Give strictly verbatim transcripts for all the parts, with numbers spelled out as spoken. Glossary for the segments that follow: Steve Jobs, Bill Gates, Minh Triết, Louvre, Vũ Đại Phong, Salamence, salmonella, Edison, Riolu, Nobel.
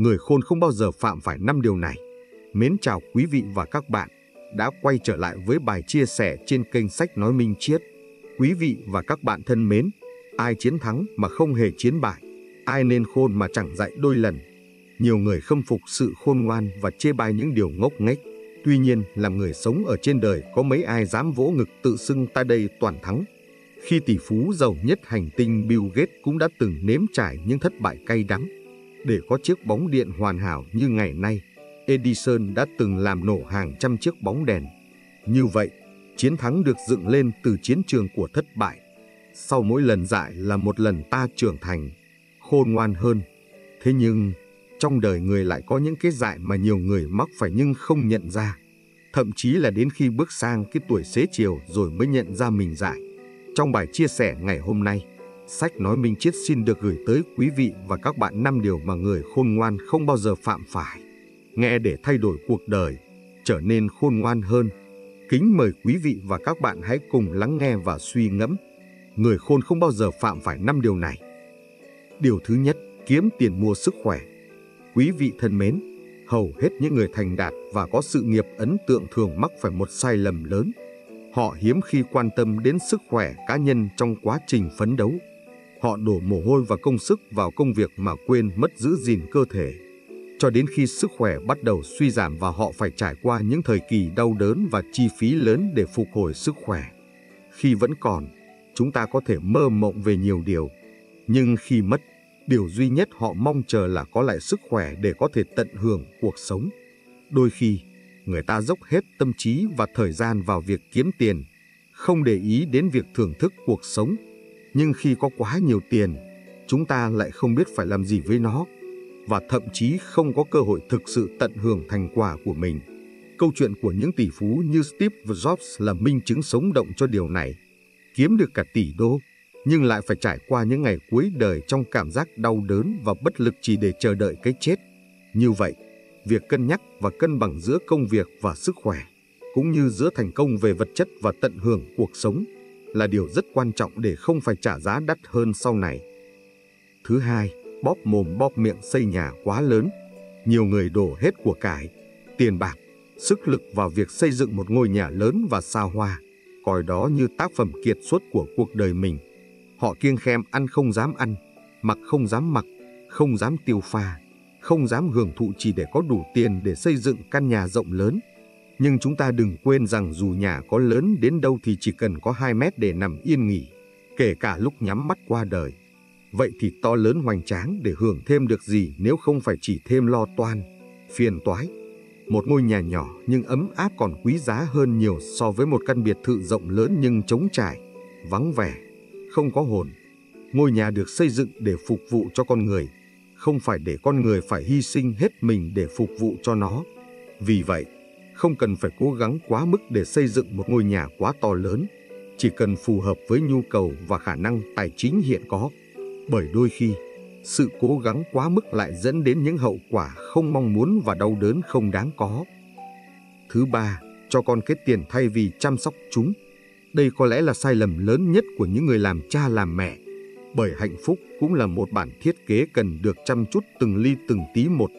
người khôn không bao giờ phạm phải năm điều này. Mến chào quý vị và các bạn đã quay trở lại với bài chia sẻ trên kênh Sách Nói Minh Triết. Quý vị và các bạn thân mến, ai chiến thắng mà không hề chiến bại, ai nên khôn mà chẳng dạy đôi lần. Nhiều người khâm phục sự khôn ngoan và chê bai những điều ngốc nghếch. Tuy nhiên, làm người sống ở trên đời có mấy ai dám vỗ ngực tự xưng ta đây toàn thắng. Khi tỷ phú giàu nhất hành tinh Bill Gates cũng đã từng nếm trải những thất bại cay đắng. Để có chiếc bóng điện hoàn hảo như ngày nay, Edison đã từng làm nổ hàng trăm chiếc bóng đèn. Như vậy, chiến thắng được dựng lên từ chiến trường của thất bại. Sau mỗi lần dại là một lần ta trưởng thành, khôn ngoan hơn. Thế nhưng, trong đời người lại có những cái dại mà nhiều người mắc phải nhưng không nhận ra. Thậm chí là đến khi bước sang cái tuổi xế chiều rồi mới nhận ra mình dại. Trong bài chia sẻ ngày hôm nay, Sách Nói Minh Triết xin được gửi tới quý vị và các bạn năm điều mà người khôn ngoan không bao giờ phạm phải. Nghe để thay đổi cuộc đời, trở nên khôn ngoan hơn. Kính mời quý vị và các bạn hãy cùng lắng nghe và suy ngẫm. Người khôn không bao giờ phạm phải năm điều này. Điều thứ nhất, kiếm tiền mua sức khỏe. Quý vị thân mến, hầu hết những người thành đạt và có sự nghiệp ấn tượng thường mắc phải một sai lầm lớn. Họ hiếm khi quan tâm đến sức khỏe cá nhân trong quá trình phấn đấu. Họ đổ mồ hôi và công sức vào công việc mà quên mất giữ gìn cơ thể. Cho đến khi sức khỏe bắt đầu suy giảm và họ phải trải qua những thời kỳ đau đớn và chi phí lớn để phục hồi sức khỏe. Khi vẫn còn, chúng ta có thể mơ mộng về nhiều điều. Nhưng khi mất, điều duy nhất họ mong chờ là có lại sức khỏe để có thể tận hưởng cuộc sống. Đôi khi, người ta dốc hết tâm trí và thời gian vào việc kiếm tiền, không để ý đến việc thưởng thức cuộc sống. Nhưng khi có quá nhiều tiền, chúng ta lại không biết phải làm gì với nó, và thậm chí không có cơ hội thực sự tận hưởng thành quả của mình. Câu chuyện của những tỷ phú như Steve Jobs là minh chứng sống động cho điều này. Kiếm được cả tỷ đô, nhưng lại phải trải qua những ngày cuối đời trong cảm giác đau đớn và bất lực chỉ để chờ đợi cái chết. Như vậy, việc cân nhắc và cân bằng giữa công việc và sức khỏe, cũng như giữa thành công về vật chất và tận hưởng cuộc sống, là điều rất quan trọng để không phải trả giá đắt hơn sau này. Thứ hai, bóp mồm bóp miệng xây nhà quá lớn. Nhiều người đổ hết của cải, tiền bạc, sức lực vào việc xây dựng một ngôi nhà lớn và xa hoa, coi đó như tác phẩm kiệt xuất của cuộc đời mình. Họ kiêng khem ăn không dám ăn, mặc không dám mặc, không dám tiêu pha, không dám hưởng thụ chỉ để có đủ tiền để xây dựng căn nhà rộng lớn. Nhưng chúng ta đừng quên rằng dù nhà có lớn đến đâu thì chỉ cần có hai mét để nằm yên nghỉ, kể cả lúc nhắm mắt qua đời. Vậy thì to lớn hoành tráng để hưởng thêm được gì nếu không phải chỉ thêm lo toan, phiền toái. Một ngôi nhà nhỏ nhưng ấm áp còn quý giá hơn nhiều so với một căn biệt thự rộng lớn nhưng trống trải, vắng vẻ, không có hồn. Ngôi nhà được xây dựng để phục vụ cho con người, không phải để con người phải hy sinh hết mình để phục vụ cho nó. Vì vậy, không cần phải cố gắng quá mức để xây dựng một ngôi nhà quá to lớn, chỉ cần phù hợp với nhu cầu và khả năng tài chính hiện có. Bởi đôi khi, sự cố gắng quá mức lại dẫn đến những hậu quả không mong muốn và đau đớn không đáng có. Thứ ba, cho con cái tiền thay vì chăm sóc chúng. Đây có lẽ là sai lầm lớn nhất của những người làm cha làm mẹ, bởi hạnh phúc cũng là một bản thiết kế cần được chăm chút từng ly từng tí một.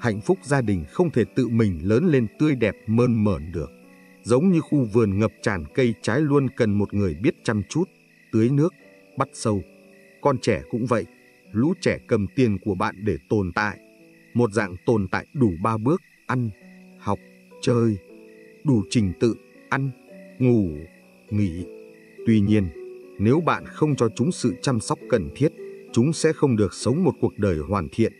Hạnh phúc gia đình không thể tự mình lớn lên tươi đẹp mơn mởn được. Giống như khu vườn ngập tràn cây trái luôn cần một người biết chăm chút, tưới nước, bắt sâu. Con trẻ cũng vậy, lũ trẻ cầm tiền của bạn để tồn tại. Một dạng tồn tại đủ ba bước, ăn, học, chơi, đủ trình tự, ăn, ngủ, nghỉ. Tuy nhiên, nếu bạn không cho chúng sự chăm sóc cần thiết, chúng sẽ không được sống một cuộc đời hoàn thiện.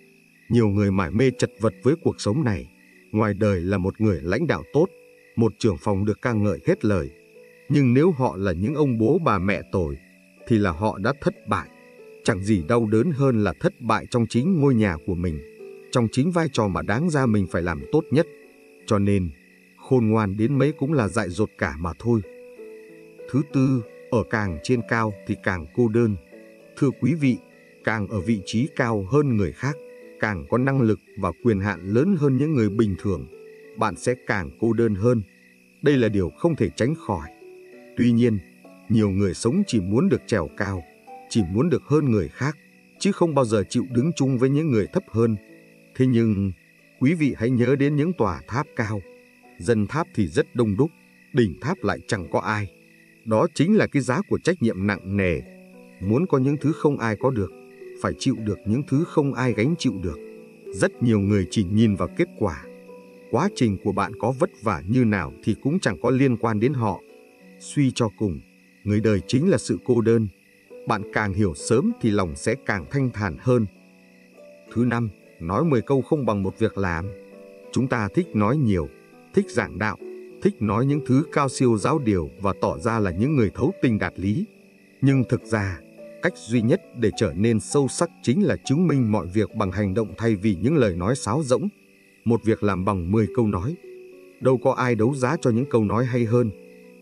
Nhiều người mải mê chật vật với cuộc sống này. Ngoài đời là một người lãnh đạo tốt, một trưởng phòng được ca ngợi hết lời. Nhưng nếu họ là những ông bố bà mẹ tồi, thì là họ đã thất bại. Chẳng gì đau đớn hơn là thất bại trong chính ngôi nhà của mình, trong chính vai trò mà đáng ra mình phải làm tốt nhất. Cho nên, khôn ngoan đến mấy cũng là dại dột cả mà thôi. Thứ tư, ở càng trên cao thì càng cô đơn. Thưa quý vị, càng ở vị trí cao hơn người khác, càng có năng lực và quyền hạn lớn hơn những người bình thường, bạn sẽ càng cô đơn hơn. Đây là điều không thể tránh khỏi. Tuy nhiên, nhiều người sống chỉ muốn được trèo cao, chỉ muốn được hơn người khác, chứ không bao giờ chịu đứng chung với những người thấp hơn. Thế nhưng, quý vị hãy nhớ đến những tòa tháp cao. Dân tháp thì rất đông đúc, đỉnh tháp lại chẳng có ai. Đó chính là cái giá của trách nhiệm nặng nề. Muốn có những thứ không ai có được, phải chịu được những thứ không ai gánh chịu được. Rất nhiều người chỉ nhìn vào kết quả. Quá trình của bạn có vất vả như nào thì cũng chẳng có liên quan đến họ. Suy cho cùng, người đời chính là sự cô đơn. Bạn càng hiểu sớm thì lòng sẽ càng thanh thản hơn. Thứ năm, nói mười câu không bằng một việc làm. Chúng ta thích nói nhiều, thích giảng đạo, thích nói những thứ cao siêu giáo điều và tỏ ra là những người thấu tình đạt lý. Nhưng thực ra, cách duy nhất để trở nên sâu sắc chính là chứng minh mọi việc bằng hành động thay vì những lời nói sáo rỗng. Một việc làm bằng mười câu nói. Đâu có ai đấu giá cho những câu nói hay hơn.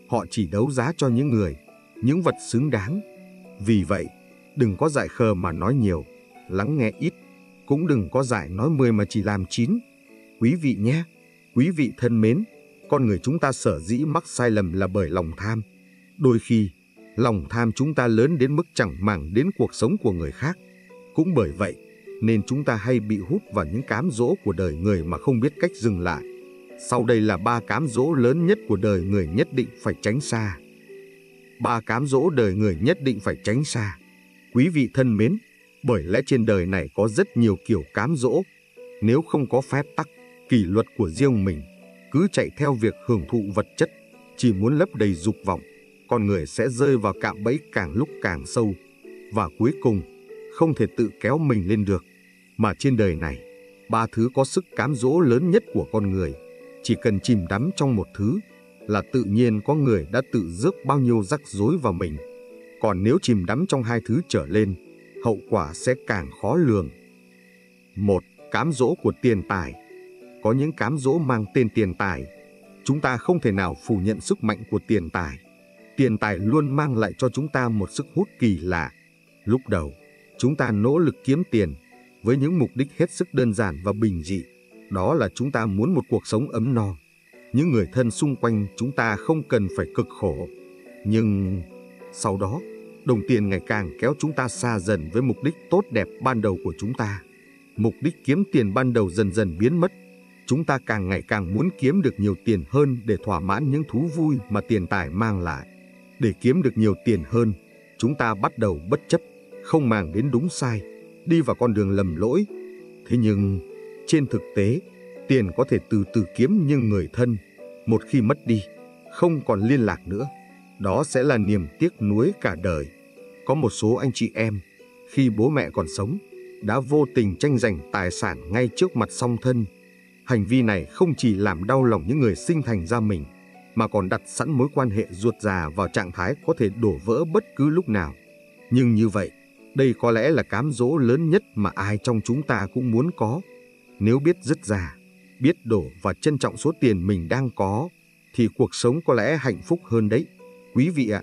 Họ chỉ đấu giá cho những người, những vật xứng đáng. Vì vậy, đừng có dại khờ mà nói nhiều, lắng nghe ít. Cũng đừng có dại nói mười mà chỉ làm chín. Quý vị nhé, quý vị thân mến, con người chúng ta sở dĩ mắc sai lầm là bởi lòng tham. Đôi khi, lòng tham chúng ta lớn đến mức chẳng màng đến cuộc sống của người khác. Cũng bởi vậy, nên chúng ta hay bị hút vào những cám dỗ của đời người mà không biết cách dừng lại. Sau đây là ba cám dỗ lớn nhất của đời người nhất định phải tránh xa. Ba cám dỗ đời người nhất định phải tránh xa. Quý vị thân mến, bởi lẽ trên đời này có rất nhiều kiểu cám dỗ. Nếu không có phép tắc, kỷ luật của riêng mình, cứ chạy theo việc hưởng thụ vật chất, chỉ muốn lấp đầy dục vọng, con người sẽ rơi vào cạm bẫy càng lúc càng sâu. Và cuối cùng, không thể tự kéo mình lên được. Mà trên đời này, ba thứ có sức cám dỗ lớn nhất của con người, chỉ cần chìm đắm trong một thứ, là tự nhiên có người đã tự rước bao nhiêu rắc rối vào mình. Còn nếu chìm đắm trong hai thứ trở lên, hậu quả sẽ càng khó lường. Một, cám dỗ của tiền tài. Có những cám dỗ mang tên tiền tài. Chúng ta không thể nào phủ nhận sức mạnh của tiền tài. Tiền tài luôn mang lại cho chúng ta một sức hút kỳ lạ. Lúc đầu, chúng ta nỗ lực kiếm tiền với những mục đích hết sức đơn giản và bình dị. Đó là chúng ta muốn một cuộc sống ấm no. Những người thân xung quanh chúng ta không cần phải cực khổ. Nhưng sau đó, đồng tiền ngày càng kéo chúng ta xa dần với mục đích tốt đẹp ban đầu của chúng ta. Mục đích kiếm tiền ban đầu dần dần biến mất. Chúng ta càng ngày càng muốn kiếm được nhiều tiền hơn để thỏa mãn những thú vui mà tiền tài mang lại. Để kiếm được nhiều tiền hơn, chúng ta bắt đầu bất chấp, không màng đến đúng sai, đi vào con đường lầm lỗi. Thế nhưng, trên thực tế, tiền có thể từ từ kiếm nhưng người thân, một khi mất đi, không còn liên lạc nữa. Đó sẽ là niềm tiếc nuối cả đời. Có một số anh chị em, khi bố mẹ còn sống, đã vô tình tranh giành tài sản ngay trước mặt song thân. Hành vi này không chỉ làm đau lòng những người sinh thành ra mình, mà còn đặt sẵn mối quan hệ ruột già vào trạng thái có thể đổ vỡ bất cứ lúc nào. Nhưng như vậy, đây có lẽ là cám dỗ lớn nhất mà ai trong chúng ta cũng muốn có. Nếu biết dứt ra, biết đổ và trân trọng số tiền mình đang có, thì cuộc sống có lẽ hạnh phúc hơn đấy, quý vị ạ.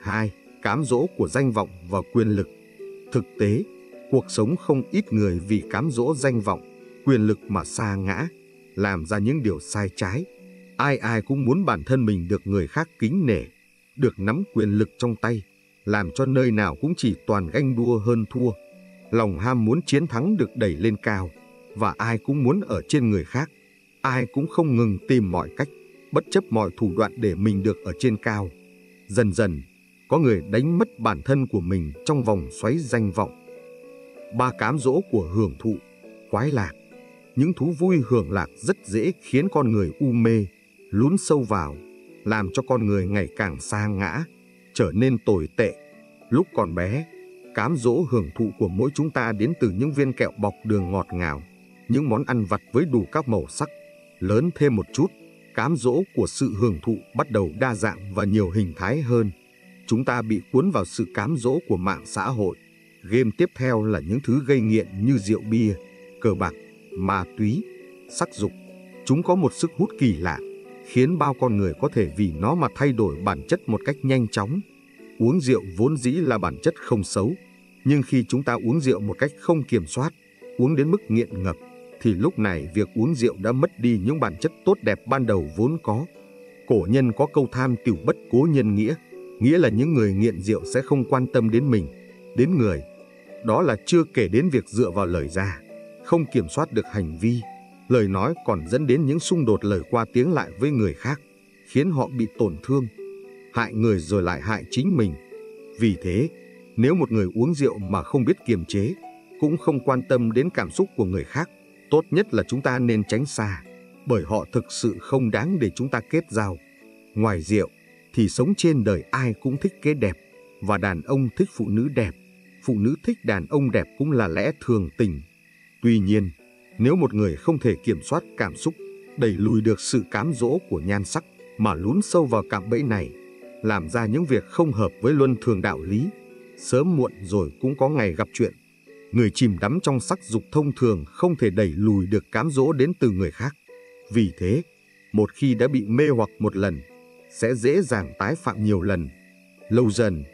Hai, cám dỗ của danh vọng và quyền lực. Thực tế, cuộc sống không ít người vì cám dỗ danh vọng, quyền lực mà sa ngã, làm ra những điều sai trái. Ai ai cũng muốn bản thân mình được người khác kính nể, được nắm quyền lực trong tay, làm cho nơi nào cũng chỉ toàn ganh đua hơn thua. Lòng ham muốn chiến thắng được đẩy lên cao, và ai cũng muốn ở trên người khác. Ai cũng không ngừng tìm mọi cách, bất chấp mọi thủ đoạn để mình được ở trên cao. Dần dần, có người đánh mất bản thân của mình trong vòng xoáy danh vọng. Ba cám dỗ của hưởng thụ, khoái lạc. Những thú vui hưởng lạc rất dễ khiến con người u mê, lún sâu vào, làm cho con người ngày càng sa ngã, trở nên tồi tệ. Lúc còn bé, cám dỗ hưởng thụ của mỗi chúng ta đến từ những viên kẹo bọc đường ngọt ngào, những món ăn vặt với đủ các màu sắc. Lớn thêm một chút, cám dỗ của sự hưởng thụ bắt đầu đa dạng và nhiều hình thái hơn. Chúng ta bị cuốn vào sự cám dỗ của mạng xã hội. Game tiếp theo là những thứ gây nghiện như rượu bia, cờ bạc, ma túy, sắc dục. Chúng có một sức hút kỳ lạ, khiến bao con người có thể vì nó mà thay đổi bản chất một cách nhanh chóng. Uống rượu vốn dĩ là bản chất không xấu, nhưng khi chúng ta uống rượu một cách không kiểm soát, uống đến mức nghiện ngập, thì lúc này việc uống rượu đã mất đi những bản chất tốt đẹp ban đầu vốn có. Cổ nhân có câu tham tiểu bất cố nhân nghĩa, nghĩa là những người nghiện rượu sẽ không quan tâm đến mình, đến người. Đó là chưa kể đến việc dựa vào lời ra. không kiểm soát được hành vi, lời nói còn dẫn đến những xung đột lời qua tiếng lại với người khác, khiến họ bị tổn thương, hại người rồi lại hại chính mình. Vì thế, nếu một người uống rượu mà không biết kiềm chế, cũng không quan tâm đến cảm xúc của người khác, tốt nhất là chúng ta nên tránh xa, bởi họ thực sự không đáng để chúng ta kết giao. Ngoài rượu, thì sống trên đời ai cũng thích cái đẹp, và đàn ông thích phụ nữ đẹp, phụ nữ thích đàn ông đẹp cũng là lẽ thường tình. Tuy nhiên, nếu một người không thể kiểm soát cảm xúc, đẩy lùi được sự cám dỗ của nhan sắc mà lún sâu vào cạm bẫy này, làm ra những việc không hợp với luân thường đạo lý, sớm muộn rồi cũng có ngày gặp chuyện. Người chìm đắm trong sắc dục thông thường không thể đẩy lùi được cám dỗ đến từ người khác. Vì thế, một khi đã bị mê hoặc một lần, sẽ dễ dàng tái phạm nhiều lần. Lâu dần,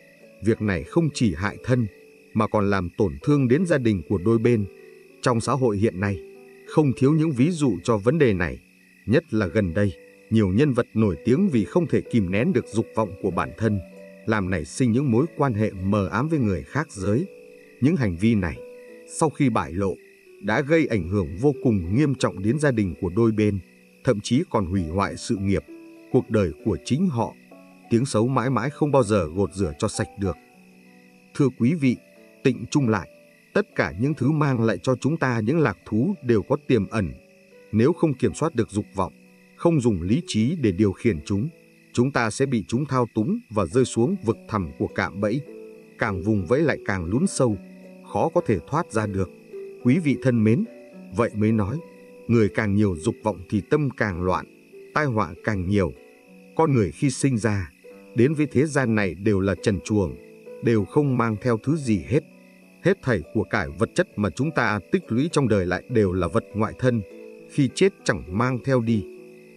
việc này không chỉ hại thân, mà còn làm tổn thương đến gia đình của đôi bên. Trong xã hội hiện nay, không thiếu những ví dụ cho vấn đề này, nhất là gần đây. Nhiều nhân vật nổi tiếng vì không thể kìm nén được dục vọng của bản thân, làm nảy sinh những mối quan hệ mờ ám với người khác giới. Những hành vi này, sau khi bại lộ, đã gây ảnh hưởng vô cùng nghiêm trọng đến gia đình của đôi bên, thậm chí còn hủy hoại sự nghiệp, cuộc đời của chính họ. Tiếng xấu mãi mãi không bao giờ gột rửa cho sạch được. Thưa quý vị, tịnh chung lại, tất cả những thứ mang lại cho chúng ta những lạc thú đều có tiềm ẩn. Nếu không kiểm soát được dục vọng, không dùng lý trí để điều khiển chúng, chúng ta sẽ bị chúng thao túng và rơi xuống vực thẳm của cạm bẫy. Càng vùng vẫy lại càng lún sâu, khó có thể thoát ra được. Quý vị thân mến, vậy mới nói, người càng nhiều dục vọng thì tâm càng loạn, tai họa càng nhiều. Con người khi sinh ra, đến với thế gian này đều là trần truồng, đều không mang theo thứ gì hết. Hết thảy của cải vật chất mà chúng ta tích lũy trong đời lại đều là vật ngoại thân, khi chết chẳng mang theo đi.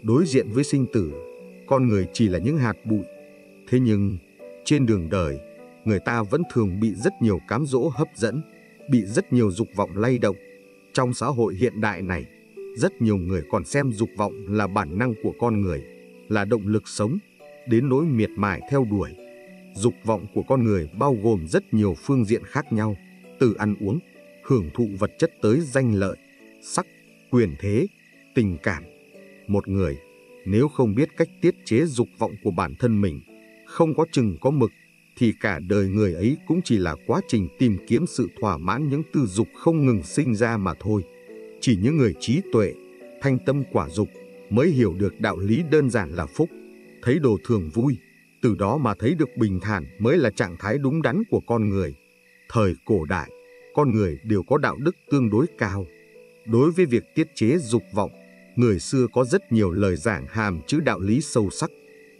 Đối diện với sinh tử, con người chỉ là những hạt bụi. Thế nhưng, trên đường đời, người ta vẫn thường bị rất nhiều cám dỗ hấp dẫn, bị rất nhiều dục vọng lay động. Trong xã hội hiện đại này, rất nhiều người còn xem dục vọng là bản năng của con người, là động lực sống, đến nỗi miệt mài theo đuổi. Dục vọng của con người bao gồm rất nhiều phương diện khác nhau, từ ăn uống, hưởng thụ vật chất tới danh lợi, sắc, quyền thế, tình cảm. Một người, nếu không biết cách tiết chế dục vọng của bản thân mình, không có chừng có mực, thì cả đời người ấy cũng chỉ là quá trình tìm kiếm sự thỏa mãn những tư dục không ngừng sinh ra mà thôi. Chỉ những người trí tuệ, thanh tâm quả dục mới hiểu được đạo lý đơn giản là phúc, thấy đồ thường vui, từ đó mà thấy được bình thản mới là trạng thái đúng đắn của con người. Thời cổ đại, con người đều có đạo đức tương đối cao. Đối với việc tiết chế dục vọng, người xưa có rất nhiều lời giảng hàm chứa đạo lý sâu sắc.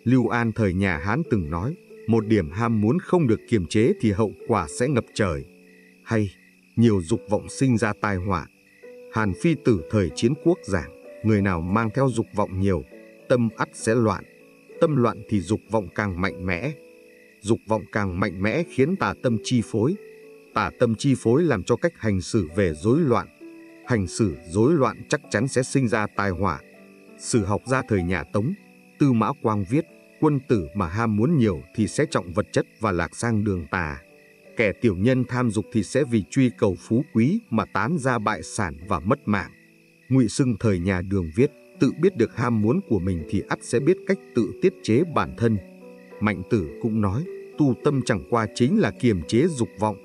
Lưu An thời nhà Hán từng nói, một điểm ham muốn không được kiềm chế thì hậu quả sẽ ngập trời. Hay, nhiều dục vọng sinh ra tai họa. Hàn Phi Tử thời Chiến Quốc giảng, người nào mang theo dục vọng nhiều, tâm ắt sẽ loạn. Tâm loạn thì dục vọng càng mạnh mẽ. Dục vọng càng mạnh mẽ khiến tà tâm chi phối. Tà tâm chi phối làm cho cách hành xử về rối loạn. Hành xử rối loạn chắc chắn sẽ sinh ra tai họa. Sử học gia thời nhà Tống, Tư Mã Quang viết, quân tử mà ham muốn nhiều thì sẽ trọng vật chất và lạc sang đường tà. Kẻ tiểu nhân tham dục thì sẽ vì truy cầu phú quý mà tán gia bại sản và mất mạng. Ngụy Xưng thời nhà Đường viết, tự biết được ham muốn của mình thì ắt sẽ biết cách tự tiết chế bản thân. Mạnh Tử cũng nói, tu tâm chẳng qua chính là kiềm chế dục vọng.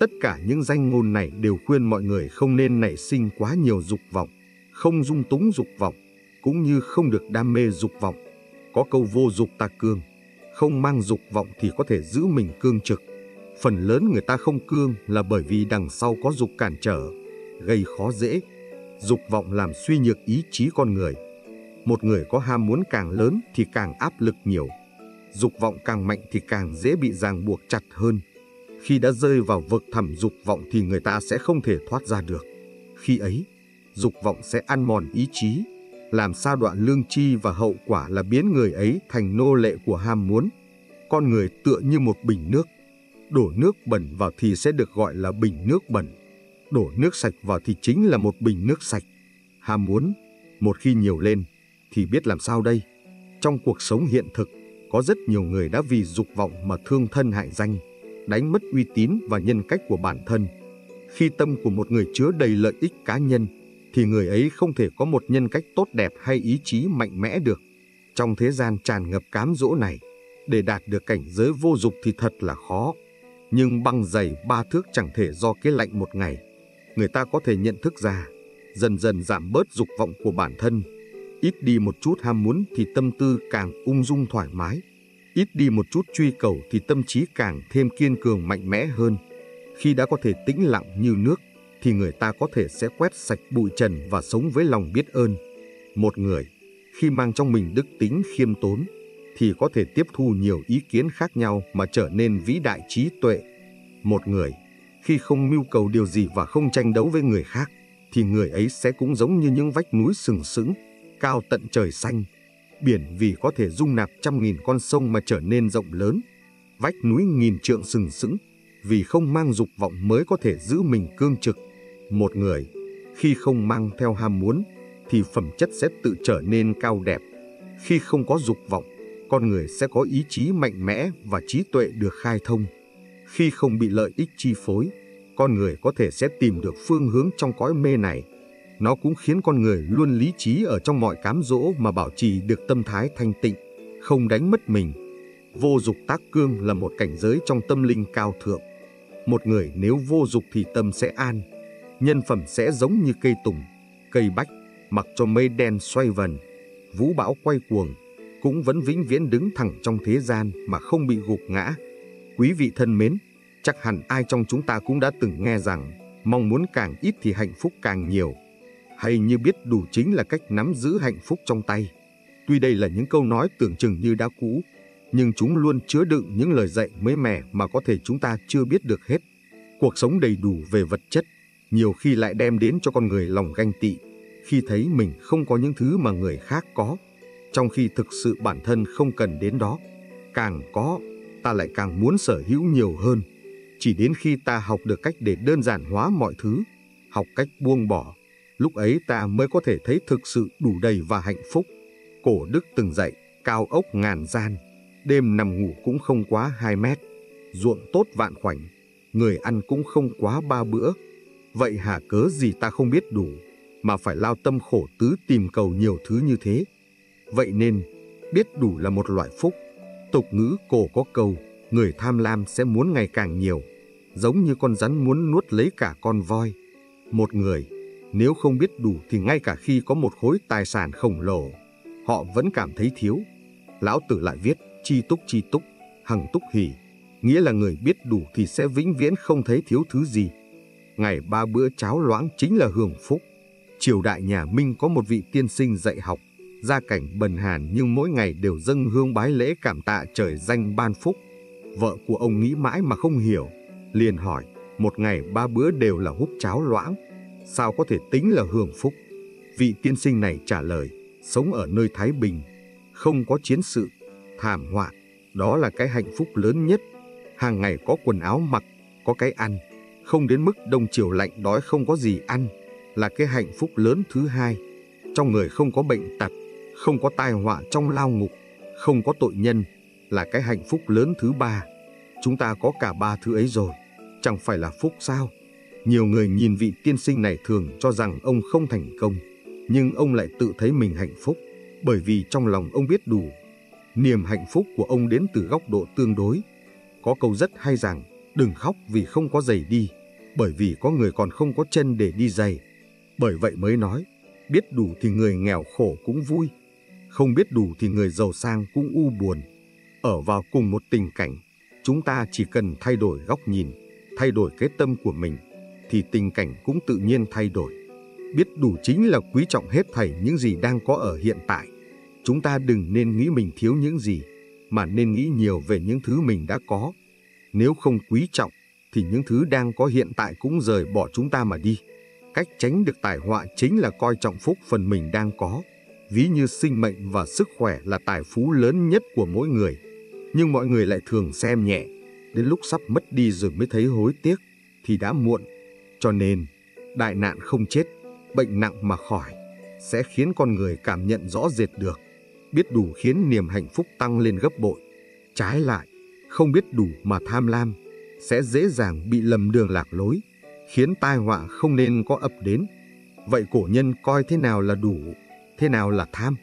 Tất cả những danh ngôn này đều khuyên mọi người không nên nảy sinh quá nhiều dục vọng, không dung túng dục vọng, cũng như không được đam mê dục vọng. Có câu vô dục ta cương, không mang dục vọng thì có thể giữ mình cương trực. Phần lớn người ta không cương là bởi vì đằng sau có dục cản trở, gây khó dễ. Dục vọng làm suy nhược ý chí con người. Một người có ham muốn càng lớn thì càng áp lực nhiều. Dục vọng càng mạnh thì càng dễ bị ràng buộc chặt hơn. Khi đã rơi vào vực thẳm dục vọng thì người ta sẽ không thể thoát ra được. Khi ấy, dục vọng sẽ ăn mòn ý chí, làm sa đoạn lương tri và hậu quả là biến người ấy thành nô lệ của ham muốn. Con người tựa như một bình nước. Đổ nước bẩn vào thì sẽ được gọi là bình nước bẩn. Đổ nước sạch vào thì chính là một bình nước sạch. Ham muốn, một khi nhiều lên, thì biết làm sao đây? Trong cuộc sống hiện thực, có rất nhiều người đã vì dục vọng mà thương thân hại danh, đánh mất uy tín và nhân cách của bản thân. Khi tâm của một người chứa đầy lợi ích cá nhân, thì người ấy không thể có một nhân cách tốt đẹp hay ý chí mạnh mẽ được. Trong thế gian tràn ngập cám dỗ này, để đạt được cảnh giới vô dục thì thật là khó. Nhưng băng dày ba thước chẳng thể do cái lạnh một ngày. Người ta có thể nhận thức ra, dần dần giảm bớt dục vọng của bản thân. Ít đi một chút ham muốn thì tâm tư càng ung dung thoải mái. Ít đi một chút truy cầu thì tâm trí càng thêm kiên cường mạnh mẽ hơn. Khi đã có thể tĩnh lặng như nước, thì người ta có thể sẽ quét sạch bụi trần và sống với lòng biết ơn. Một người, khi mang trong mình đức tính khiêm tốn, thì có thể tiếp thu nhiều ý kiến khác nhau mà trở nên vĩ đại trí tuệ. Một người, khi không mưu cầu điều gì và không tranh đấu với người khác, thì người ấy sẽ cũng giống như những vách núi sừng sững, cao tận trời xanh. Biển vì có thể dung nạp trăm nghìn con sông mà trở nên rộng lớn. Vách núi nghìn trượng sừng sững, vì không mang dục vọng mới có thể giữ mình cương trực. Một người, khi không mang theo ham muốn, thì phẩm chất sẽ tự trở nên cao đẹp. Khi không có dục vọng, con người sẽ có ý chí mạnh mẽ và trí tuệ được khai thông. Khi không bị lợi ích chi phối, con người có thể sẽ tìm được phương hướng trong cõi mê này. Nó cũng khiến con người luôn lý trí ở trong mọi cám dỗ mà bảo trì được tâm thái thanh tịnh, không đánh mất mình. Vô dục tác cương là một cảnh giới trong tâm linh cao thượng. Một người nếu vô dục thì tâm sẽ an, nhân phẩm sẽ giống như cây tùng, cây bách, mặc cho mây đen xoay vần, vũ bão quay cuồng, cũng vẫn vĩnh viễn đứng thẳng trong thế gian mà không bị gục ngã. Quý vị thân mến, chắc hẳn ai trong chúng ta cũng đã từng nghe rằng mong muốn càng ít thì hạnh phúc càng nhiều. Hay như biết đủ chính là cách nắm giữ hạnh phúc trong tay. Tuy đây là những câu nói tưởng chừng như đã cũ, nhưng chúng luôn chứa đựng những lời dạy mới mẻ mà có thể chúng ta chưa biết được hết. Cuộc sống đầy đủ về vật chất, nhiều khi lại đem đến cho con người lòng ganh tị, khi thấy mình không có những thứ mà người khác có, trong khi thực sự bản thân không cần đến đó. Càng có, ta lại càng muốn sở hữu nhiều hơn. Chỉ đến khi ta học được cách để đơn giản hóa mọi thứ, học cách buông bỏ, lúc ấy ta mới có thể thấy thực sự đủ đầy và hạnh phúc. Cổ đức từng dạy, cao ốc ngàn gian, đêm nằm ngủ cũng không quá hai mét, ruộng tốt vạn khoảnh, người ăn cũng không quá ba bữa. Vậy hà cớ gì ta không biết đủ, mà phải lao tâm khổ tứ tìm cầu nhiều thứ như thế. Vậy nên, biết đủ là một loại phúc. Tục ngữ cổ có câu, người tham lam sẽ muốn ngày càng nhiều, giống như con rắn muốn nuốt lấy cả con voi. Một người, nếu không biết đủ thì ngay cả khi có một khối tài sản khổng lồ, họ vẫn cảm thấy thiếu. Lão Tử lại viết, chi túc chi túc, hằng túc hỷ, nghĩa là người biết đủ thì sẽ vĩnh viễn không thấy thiếu thứ gì. Ngày ba bữa cháo loãng chính là hưởng phúc. Triều đại nhà Minh có một vị tiên sinh dạy học, gia cảnh bần hàn nhưng mỗi ngày đều dâng hương bái lễ cảm tạ trời danh ban phúc. Vợ của ông nghĩ mãi mà không hiểu, liền hỏi, một ngày ba bữa đều là húp cháo loãng, sao có thể tính là hưởng phúc? Vị tiên sinh này trả lời, sống ở nơi thái bình, không có chiến sự, thảm họa, đó là cái hạnh phúc lớn nhất. Hàng ngày có quần áo mặc, có cái ăn, không đến mức đông chiều lạnh đói không có gì ăn, là cái hạnh phúc lớn thứ hai. Trong người không có bệnh tật, không có tai họa trong lao ngục, không có tội nhân, là cái hạnh phúc lớn thứ ba. Chúng ta có cả ba thứ ấy rồi, chẳng phải là phúc sao? Nhiều người nhìn vị tiên sinh này thường cho rằng ông không thành công, nhưng ông lại tự thấy mình hạnh phúc, bởi vì trong lòng ông biết đủ. Niềm hạnh phúc của ông đến từ góc độ tương đối. Có câu rất hay rằng, đừng khóc vì không có giày đi, bởi vì có người còn không có chân để đi giày. Bởi vậy mới nói, biết đủ thì người nghèo khổ cũng vui, không biết đủ thì người giàu sang cũng u buồn. Ở vào cùng một tình cảnh, chúng ta chỉ cần thay đổi góc nhìn, thay đổi cái tâm của mình, thì tình cảnh cũng tự nhiên thay đổi. Biết đủ chính là quý trọng hết thảy những gì đang có ở hiện tại. Chúng ta đừng nên nghĩ mình thiếu những gì, mà nên nghĩ nhiều về những thứ mình đã có. Nếu không quý trọng, thì những thứ đang có hiện tại cũng rời bỏ chúng ta mà đi. Cách tránh được tai họa chính là coi trọng phúc phần mình đang có. Ví như sinh mệnh và sức khỏe là tài phú lớn nhất của mỗi người, nhưng mọi người lại thường xem nhẹ, đến lúc sắp mất đi rồi mới thấy hối tiếc, thì đã muộn. Cho nên, đại nạn không chết, bệnh nặng mà khỏi, sẽ khiến con người cảm nhận rõ rệt được. Biết đủ khiến niềm hạnh phúc tăng lên gấp bội. Trái lại, không biết đủ mà tham lam, sẽ dễ dàng bị lầm đường lạc lối, khiến tai họa không nên có ập đến. Vậy cổ nhân coi thế nào là đủ, thế nào là tham?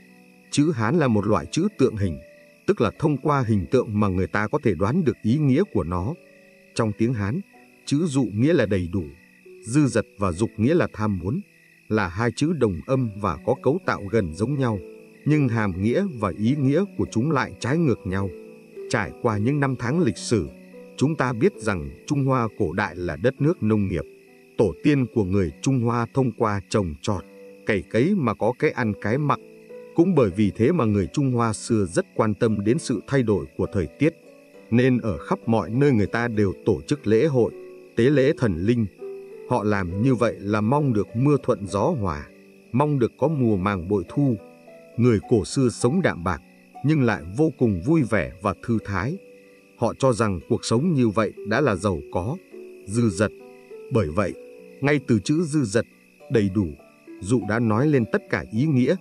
Chữ Hán là một loại chữ tượng hình, tức là thông qua hình tượng mà người ta có thể đoán được ý nghĩa của nó. Trong tiếng Hán, chữ dụ nghĩa là đầy đủ, dư dật và dục nghĩa là tham muốn, là hai chữ đồng âm và có cấu tạo gần giống nhau, nhưng hàm nghĩa và ý nghĩa của chúng lại trái ngược nhau. Trải qua những năm tháng lịch sử, chúng ta biết rằng Trung Hoa cổ đại là đất nước nông nghiệp. Tổ tiên của người Trung Hoa thông qua trồng trọt, cày cấy mà có cái ăn cái mặc. Cũng bởi vì thế mà người Trung Hoa xưa rất quan tâm đến sự thay đổi của thời tiết, nên ở khắp mọi nơi người ta đều tổ chức lễ hội, tế lễ thần linh. Họ làm như vậy là mong được mưa thuận gió hòa, mong được có mùa màng bội thu. Người cổ xưa sống đạm bạc, nhưng lại vô cùng vui vẻ và thư thái. Họ cho rằng cuộc sống như vậy đã là giàu có, dư dật. Bởi vậy, ngay từ chữ dư dật, đầy đủ, dụ đã nói lên tất cả ý nghĩa.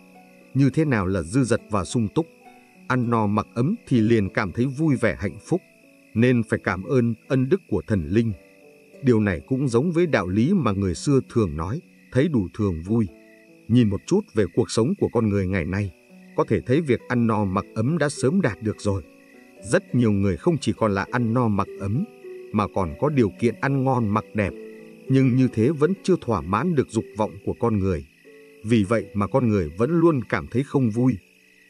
Như thế nào là dư dật và sung túc? Ăn no mặc ấm thì liền cảm thấy vui vẻ hạnh phúc, nên phải cảm ơn ân đức của thần linh. Điều này cũng giống với đạo lý mà người xưa thường nói, thấy đủ thường vui. Nhìn một chút về cuộc sống của con người ngày nay, có thể thấy việc ăn no mặc ấm đã sớm đạt được rồi. Rất nhiều người không chỉ còn là ăn no mặc ấm, mà còn có điều kiện ăn ngon mặc đẹp. Nhưng như thế vẫn chưa thỏa mãn được dục vọng của con người. Vì vậy mà con người vẫn luôn cảm thấy không vui.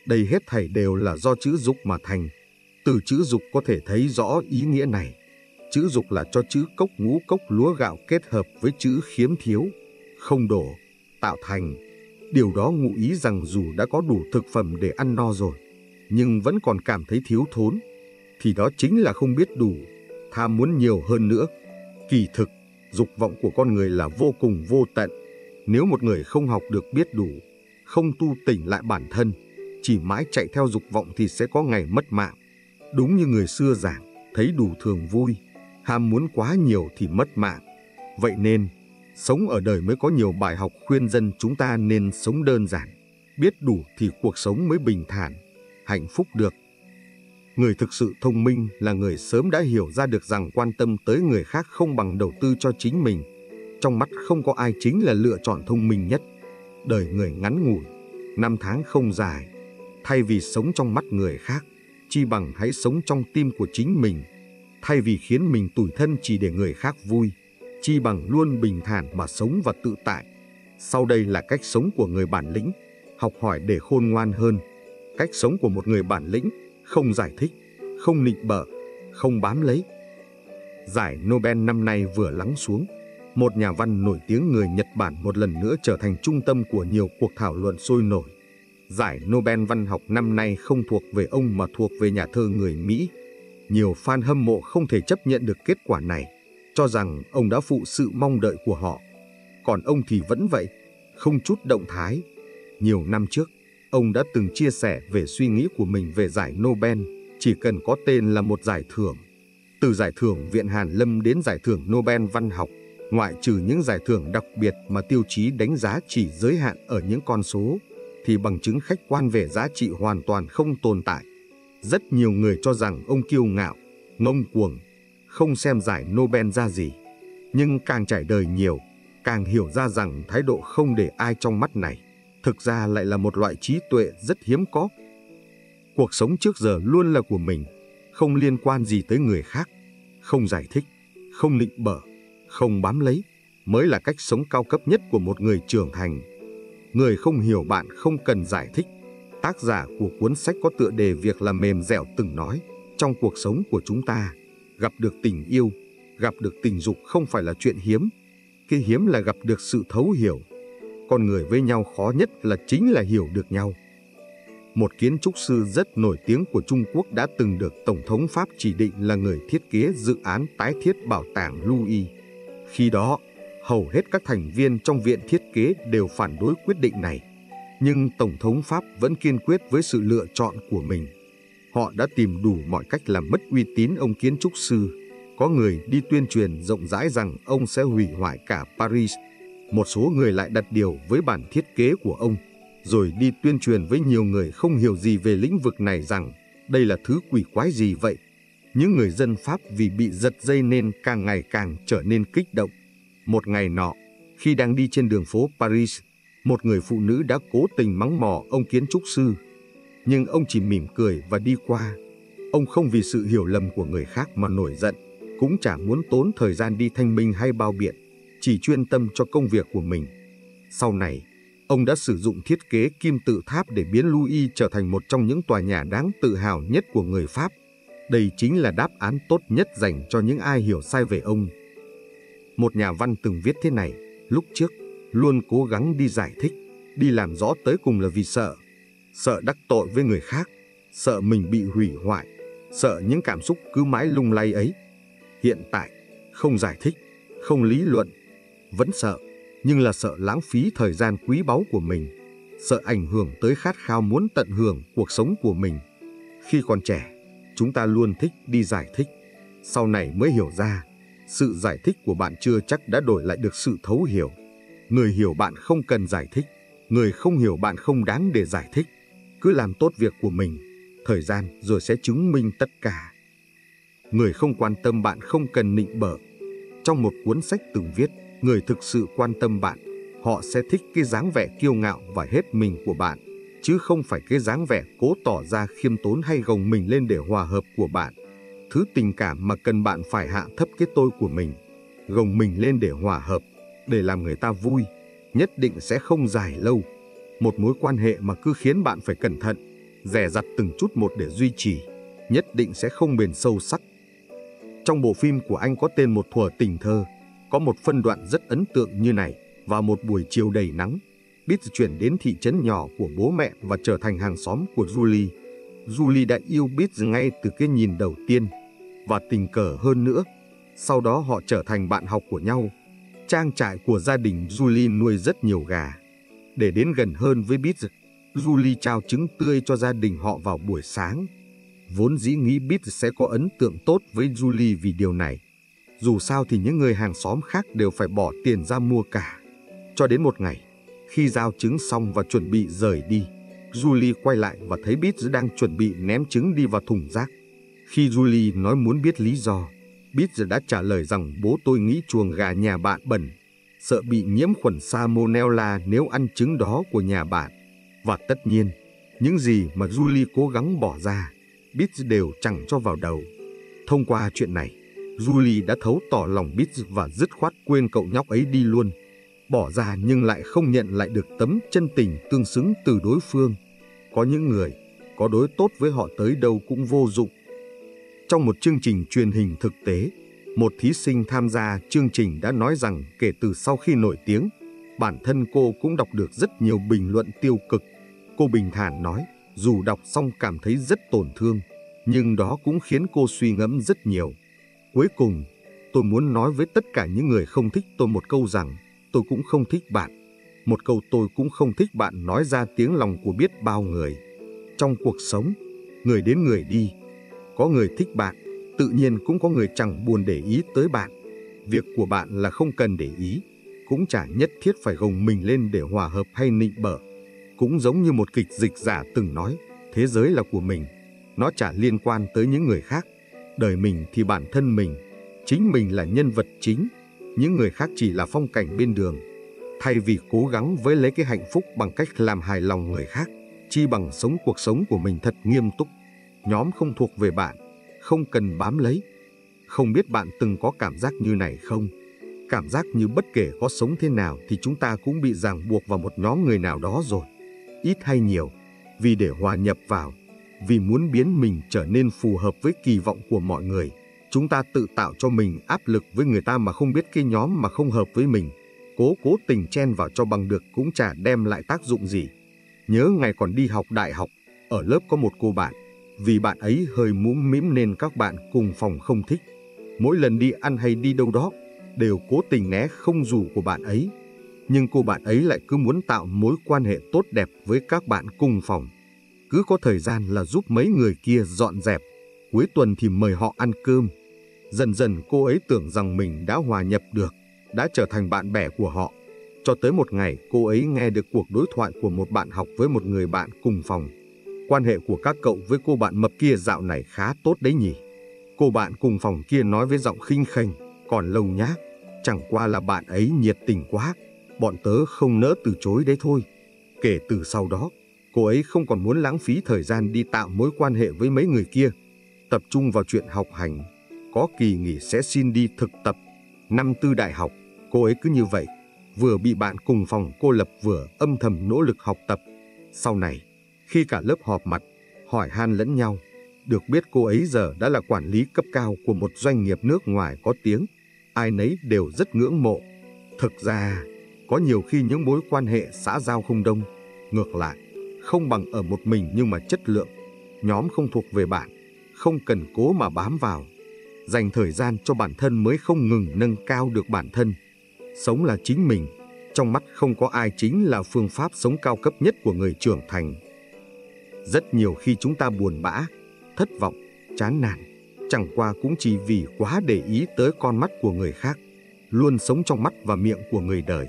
Đây hết thảy đều là do chữ dục mà thành. Từ chữ dục có thể thấy rõ ý nghĩa này. Chữ dục là cho chữ cốc ngũ cốc lúa gạo kết hợp với chữ khiếm thiếu, không đổ, tạo thành. Điều đó ngụ ý rằng dù đã có đủ thực phẩm để ăn no rồi, nhưng vẫn còn cảm thấy thiếu thốn, thì đó chính là không biết đủ, tham muốn nhiều hơn nữa. Kỳ thực, dục vọng của con người là vô cùng vô tận. Nếu một người không học được biết đủ, không tu tỉnh lại bản thân, chỉ mãi chạy theo dục vọng thì sẽ có ngày mất mạng. Đúng như người xưa giảng, thấy đủ thường vui, ham muốn quá nhiều thì mất mạng. Vậy nên, sống ở đời mới có nhiều bài học khuyên dân chúng ta nên sống đơn giản, biết đủ thì cuộc sống mới bình thản, hạnh phúc được. Người thực sự thông minh là người sớm đã hiểu ra được rằng quan tâm tới người khác không bằng đầu tư cho chính mình. Trong mắt không có ai chính là lựa chọn thông minh nhất. Đời người ngắn ngủi, năm tháng không dài. Thay vì sống trong mắt người khác, chi bằng hãy sống trong tim của chính mình. Thay vì khiến mình tủi thân chỉ để người khác vui, chi bằng luôn bình thản mà sống và tự tại. Sau đây là cách sống của người bản lĩnh, học hỏi để khôn ngoan hơn. Cách sống của một người bản lĩnh, không giải thích, không nịnh bợ, không bám lấy. Giải Nobel năm nay vừa lắng xuống. Một nhà văn nổi tiếng người Nhật Bản một lần nữa trở thành trung tâm của nhiều cuộc thảo luận sôi nổi. Giải Nobel văn học năm nay không thuộc về ông mà thuộc về nhà thơ người Mỹ. Nhiều fan hâm mộ không thể chấp nhận được kết quả này, cho rằng ông đã phụ sự mong đợi của họ. Còn ông thì vẫn vậy, không chút động thái. Nhiều năm trước, ông đã từng chia sẻ về suy nghĩ của mình về giải Nobel, chỉ cần có tên là một giải thưởng. Từ giải thưởng Viện Hàn Lâm đến giải thưởng Nobel văn học, ngoại trừ những giải thưởng đặc biệt mà tiêu chí đánh giá chỉ giới hạn ở những con số, thì bằng chứng khách quan về giá trị hoàn toàn không tồn tại. Rất nhiều người cho rằng ông kiêu ngạo, ngông cuồng, không xem giải Nobel ra gì. Nhưng càng trải đời nhiều, càng hiểu ra rằng thái độ không để ai trong mắt này, thực ra lại là một loại trí tuệ rất hiếm có. Cuộc sống trước giờ luôn là của mình, không liên quan gì tới người khác, không giải thích, không nịnh bợ, không bám lấy, mới là cách sống cao cấp nhất của một người trưởng thành. Người không hiểu bạn không cần giải thích. Tác giả của cuốn sách có tựa đề Việc Làm Mềm Dẻo từng nói, trong cuộc sống của chúng ta, gặp được tình yêu, gặp được tình dục không phải là chuyện hiếm. Cái hiếm là gặp được sự thấu hiểu. Con người với nhau khó nhất là chính là hiểu được nhau. Một kiến trúc sư rất nổi tiếng của Trung Quốc đã từng được Tổng thống Pháp chỉ định là người thiết kế dự án tái thiết bảo tàng Louvre. Khi đó, hầu hết các thành viên trong viện thiết kế đều phản đối quyết định này. Nhưng Tổng thống Pháp vẫn kiên quyết với sự lựa chọn của mình. Họ đã tìm đủ mọi cách làm mất uy tín ông kiến trúc sư. Có người đi tuyên truyền rộng rãi rằng ông sẽ hủy hoại cả Paris. Một số người lại đặt điều với bản thiết kế của ông, rồi đi tuyên truyền với nhiều người không hiểu gì về lĩnh vực này rằng đây là thứ quỷ quái gì vậy. Những người dân Pháp vì bị giật dây nên càng ngày càng trở nên kích động. Một ngày nọ, khi đang đi trên đường phố Paris, một người phụ nữ đã cố tình mắng mỏ ông kiến trúc sư. Nhưng ông chỉ mỉm cười và đi qua. Ông không vì sự hiểu lầm của người khác mà nổi giận, cũng chả muốn tốn thời gian đi thanh minh hay bao biện, chỉ chuyên tâm cho công việc của mình. Sau này, ông đã sử dụng thiết kế kim tự tháp để biến Louis trở thành một trong những tòa nhà đáng tự hào nhất của người Pháp. Đây chính là đáp án tốt nhất dành cho những ai hiểu sai về ông. Một nhà văn từng viết thế này: lúc trước, luôn cố gắng đi giải thích, đi làm rõ tới cùng là vì sợ. Sợ đắc tội với người khác, sợ mình bị hủy hoại, sợ những cảm xúc cứ mãi lung lay ấy. Hiện tại, không giải thích, không lý luận, vẫn sợ, nhưng là sợ lãng phí thời gian quý báu của mình, sợ ảnh hưởng tới khát khao muốn tận hưởng cuộc sống của mình. Khi còn trẻ, chúng ta luôn thích đi giải thích, sau này mới hiểu ra, sự giải thích của bạn chưa chắc đã đổi lại được sự thấu hiểu. Người hiểu bạn không cần giải thích, người không hiểu bạn không đáng để giải thích. Cứ làm tốt việc của mình, thời gian rồi sẽ chứng minh tất cả. Người không quan tâm bạn không cần nịnh bợ. Trong một cuốn sách từng viết, người thực sự quan tâm bạn, họ sẽ thích cái dáng vẻ kiêu ngạo và hết mình của bạn, chứ không phải cái dáng vẻ cố tỏ ra khiêm tốn hay gồng mình lên để hòa hợp của bạn. Thứ tình cảm mà cần bạn phải hạ thấp cái tôi của mình, gồng mình lên để hòa hợp, để làm người ta vui, nhất định sẽ không dài lâu. Một mối quan hệ mà cứ khiến bạn phải cẩn thận, dè dặt từng chút một để duy trì, nhất định sẽ không bền sâu sắc. Trong bộ phim của anh có tên Một thuở tình thơ, có một phân đoạn rất ấn tượng như này: vào một buổi chiều đầy nắng, Bit chuyển đến thị trấn nhỏ của bố mẹ và trở thành hàng xóm của Julie. Julie đã yêu Bit ngay từ cái nhìn đầu tiên, và tình cờ hơn nữa. Sau đó họ trở thành bạn học của nhau. Trang trại của gia đình Julie nuôi rất nhiều gà. Để đến gần hơn với Bit, Julie trao trứng tươi cho gia đình họ vào buổi sáng. Vốn dĩ nghĩ Bit sẽ có ấn tượng tốt với Julie vì điều này. Dù sao thì những người hàng xóm khác đều phải bỏ tiền ra mua cả. Cho đến một ngày, khi giao trứng xong và chuẩn bị rời đi, Julie quay lại và thấy Bit đang chuẩn bị ném trứng đi vào thùng rác. Khi Julie nói muốn biết lý do, Bit đã trả lời rằng bố tôi nghĩ chuồng gà nhà bạn bẩn, sợ bị nhiễm khuẩn salmonella nếu ăn trứng đó của nhà bạn. Và tất nhiên, những gì mà Julie cố gắng bỏ ra, Bit đều chẳng cho vào đầu. Thông qua chuyện này, Julie đã thấu tỏ lòng Bit và dứt khoát quên cậu nhóc ấy đi luôn. Bỏ ra nhưng lại không nhận lại được tấm chân tình tương xứng từ đối phương. Có những người, có đối tốt với họ tới đâu cũng vô dụng. Trong một chương trình truyền hình thực tế, một thí sinh tham gia chương trình đã nói rằng kể từ sau khi nổi tiếng, bản thân cô cũng đọc được rất nhiều bình luận tiêu cực. Cô bình thản nói, dù đọc xong cảm thấy rất tổn thương, nhưng đó cũng khiến cô suy ngẫm rất nhiều. Cuối cùng, tôi muốn nói với tất cả những người không thích tôi một câu rằng, tôi cũng không thích bạn. Một câu tôi cũng không thích bạn nói ra tiếng lòng của biết bao người. Trong cuộc sống, người đến người đi. Có người thích bạn, tự nhiên cũng có người chẳng buồn để ý tới bạn. Việc của bạn là không cần để ý, cũng chả nhất thiết phải gồng mình lên để hòa hợp hay nịnh bợ. Cũng giống như một kịch dịch giả từng nói, thế giới là của mình, nó chả liên quan tới những người khác. Đời mình thì bản thân mình, chính mình là nhân vật chính, những người khác chỉ là phong cảnh bên đường. Thay vì cố gắng với lấy cái hạnh phúc bằng cách làm hài lòng người khác, chi bằng sống cuộc sống của mình thật nghiêm túc. Nhóm không thuộc về bạn, không cần bám lấy. Không biết bạn từng có cảm giác như này không? Cảm giác như bất kể có sống thế nào thì chúng ta cũng bị ràng buộc vào một nhóm người nào đó rồi, ít hay nhiều, vì để hòa nhập vào, vì muốn biến mình trở nên phù hợp với kỳ vọng của mọi người. Chúng ta tự tạo cho mình áp lực với người ta mà không biết cái nhóm mà không hợp với mình. Cố cố tình chen vào cho bằng được cũng chả đem lại tác dụng gì. Nhớ ngày còn đi học đại học, ở lớp có một cô bạn. Vì bạn ấy hơi mũm mĩm nên các bạn cùng phòng không thích. Mỗi lần đi ăn hay đi đâu đó, đều cố tình né không rủ của bạn ấy. Nhưng cô bạn ấy lại cứ muốn tạo mối quan hệ tốt đẹp với các bạn cùng phòng. Cứ có thời gian là giúp mấy người kia dọn dẹp. Cuối tuần thì mời họ ăn cơm. Dần dần cô ấy tưởng rằng mình đã hòa nhập được, đã trở thành bạn bè của họ. Cho tới một ngày cô ấy nghe được cuộc đối thoại của một bạn học với một người bạn cùng phòng. Quan hệ của các cậu với cô bạn mập kia dạo này khá tốt đấy nhỉ? Cô bạn cùng phòng kia nói với giọng khinh khỉnh, còn lâu nhá, Chẳng qua là bạn ấy nhiệt tình quá, bọn tớ không nỡ từ chối đấy thôi. Kể từ sau đó, cô ấy không còn muốn lãng phí thời gian đi tạo mối quan hệ với mấy người kia. Tập trung vào chuyện học hành, có kỳ nghỉ sẽ xin đi thực tập. Năm tư đại học, cô ấy cứ như vậy, vừa bị bạn cùng phòng cô lập vừa âm thầm nỗ lực học tập. Sau này, khi cả lớp họp mặt, hỏi han lẫn nhau, được biết cô ấy giờ đã là quản lý cấp cao của một doanh nghiệp nước ngoài có tiếng, ai nấy đều rất ngưỡng mộ. Thực ra, có nhiều khi những mối quan hệ xã giao không đông, ngược lại, không bằng ở một mình nhưng mà chất lượng. Nhóm không thuộc về bạn, không cần cố mà bám vào. Dành thời gian cho bản thân mới không ngừng nâng cao được bản thân. Sống là chính mình, trong mắt không có ai chính là phương pháp sống cao cấp nhất của người trưởng thành. Rất nhiều khi chúng ta buồn bã, thất vọng, chán nản, chẳng qua cũng chỉ vì quá để ý tới con mắt của người khác, luôn sống trong mắt và miệng của người đời.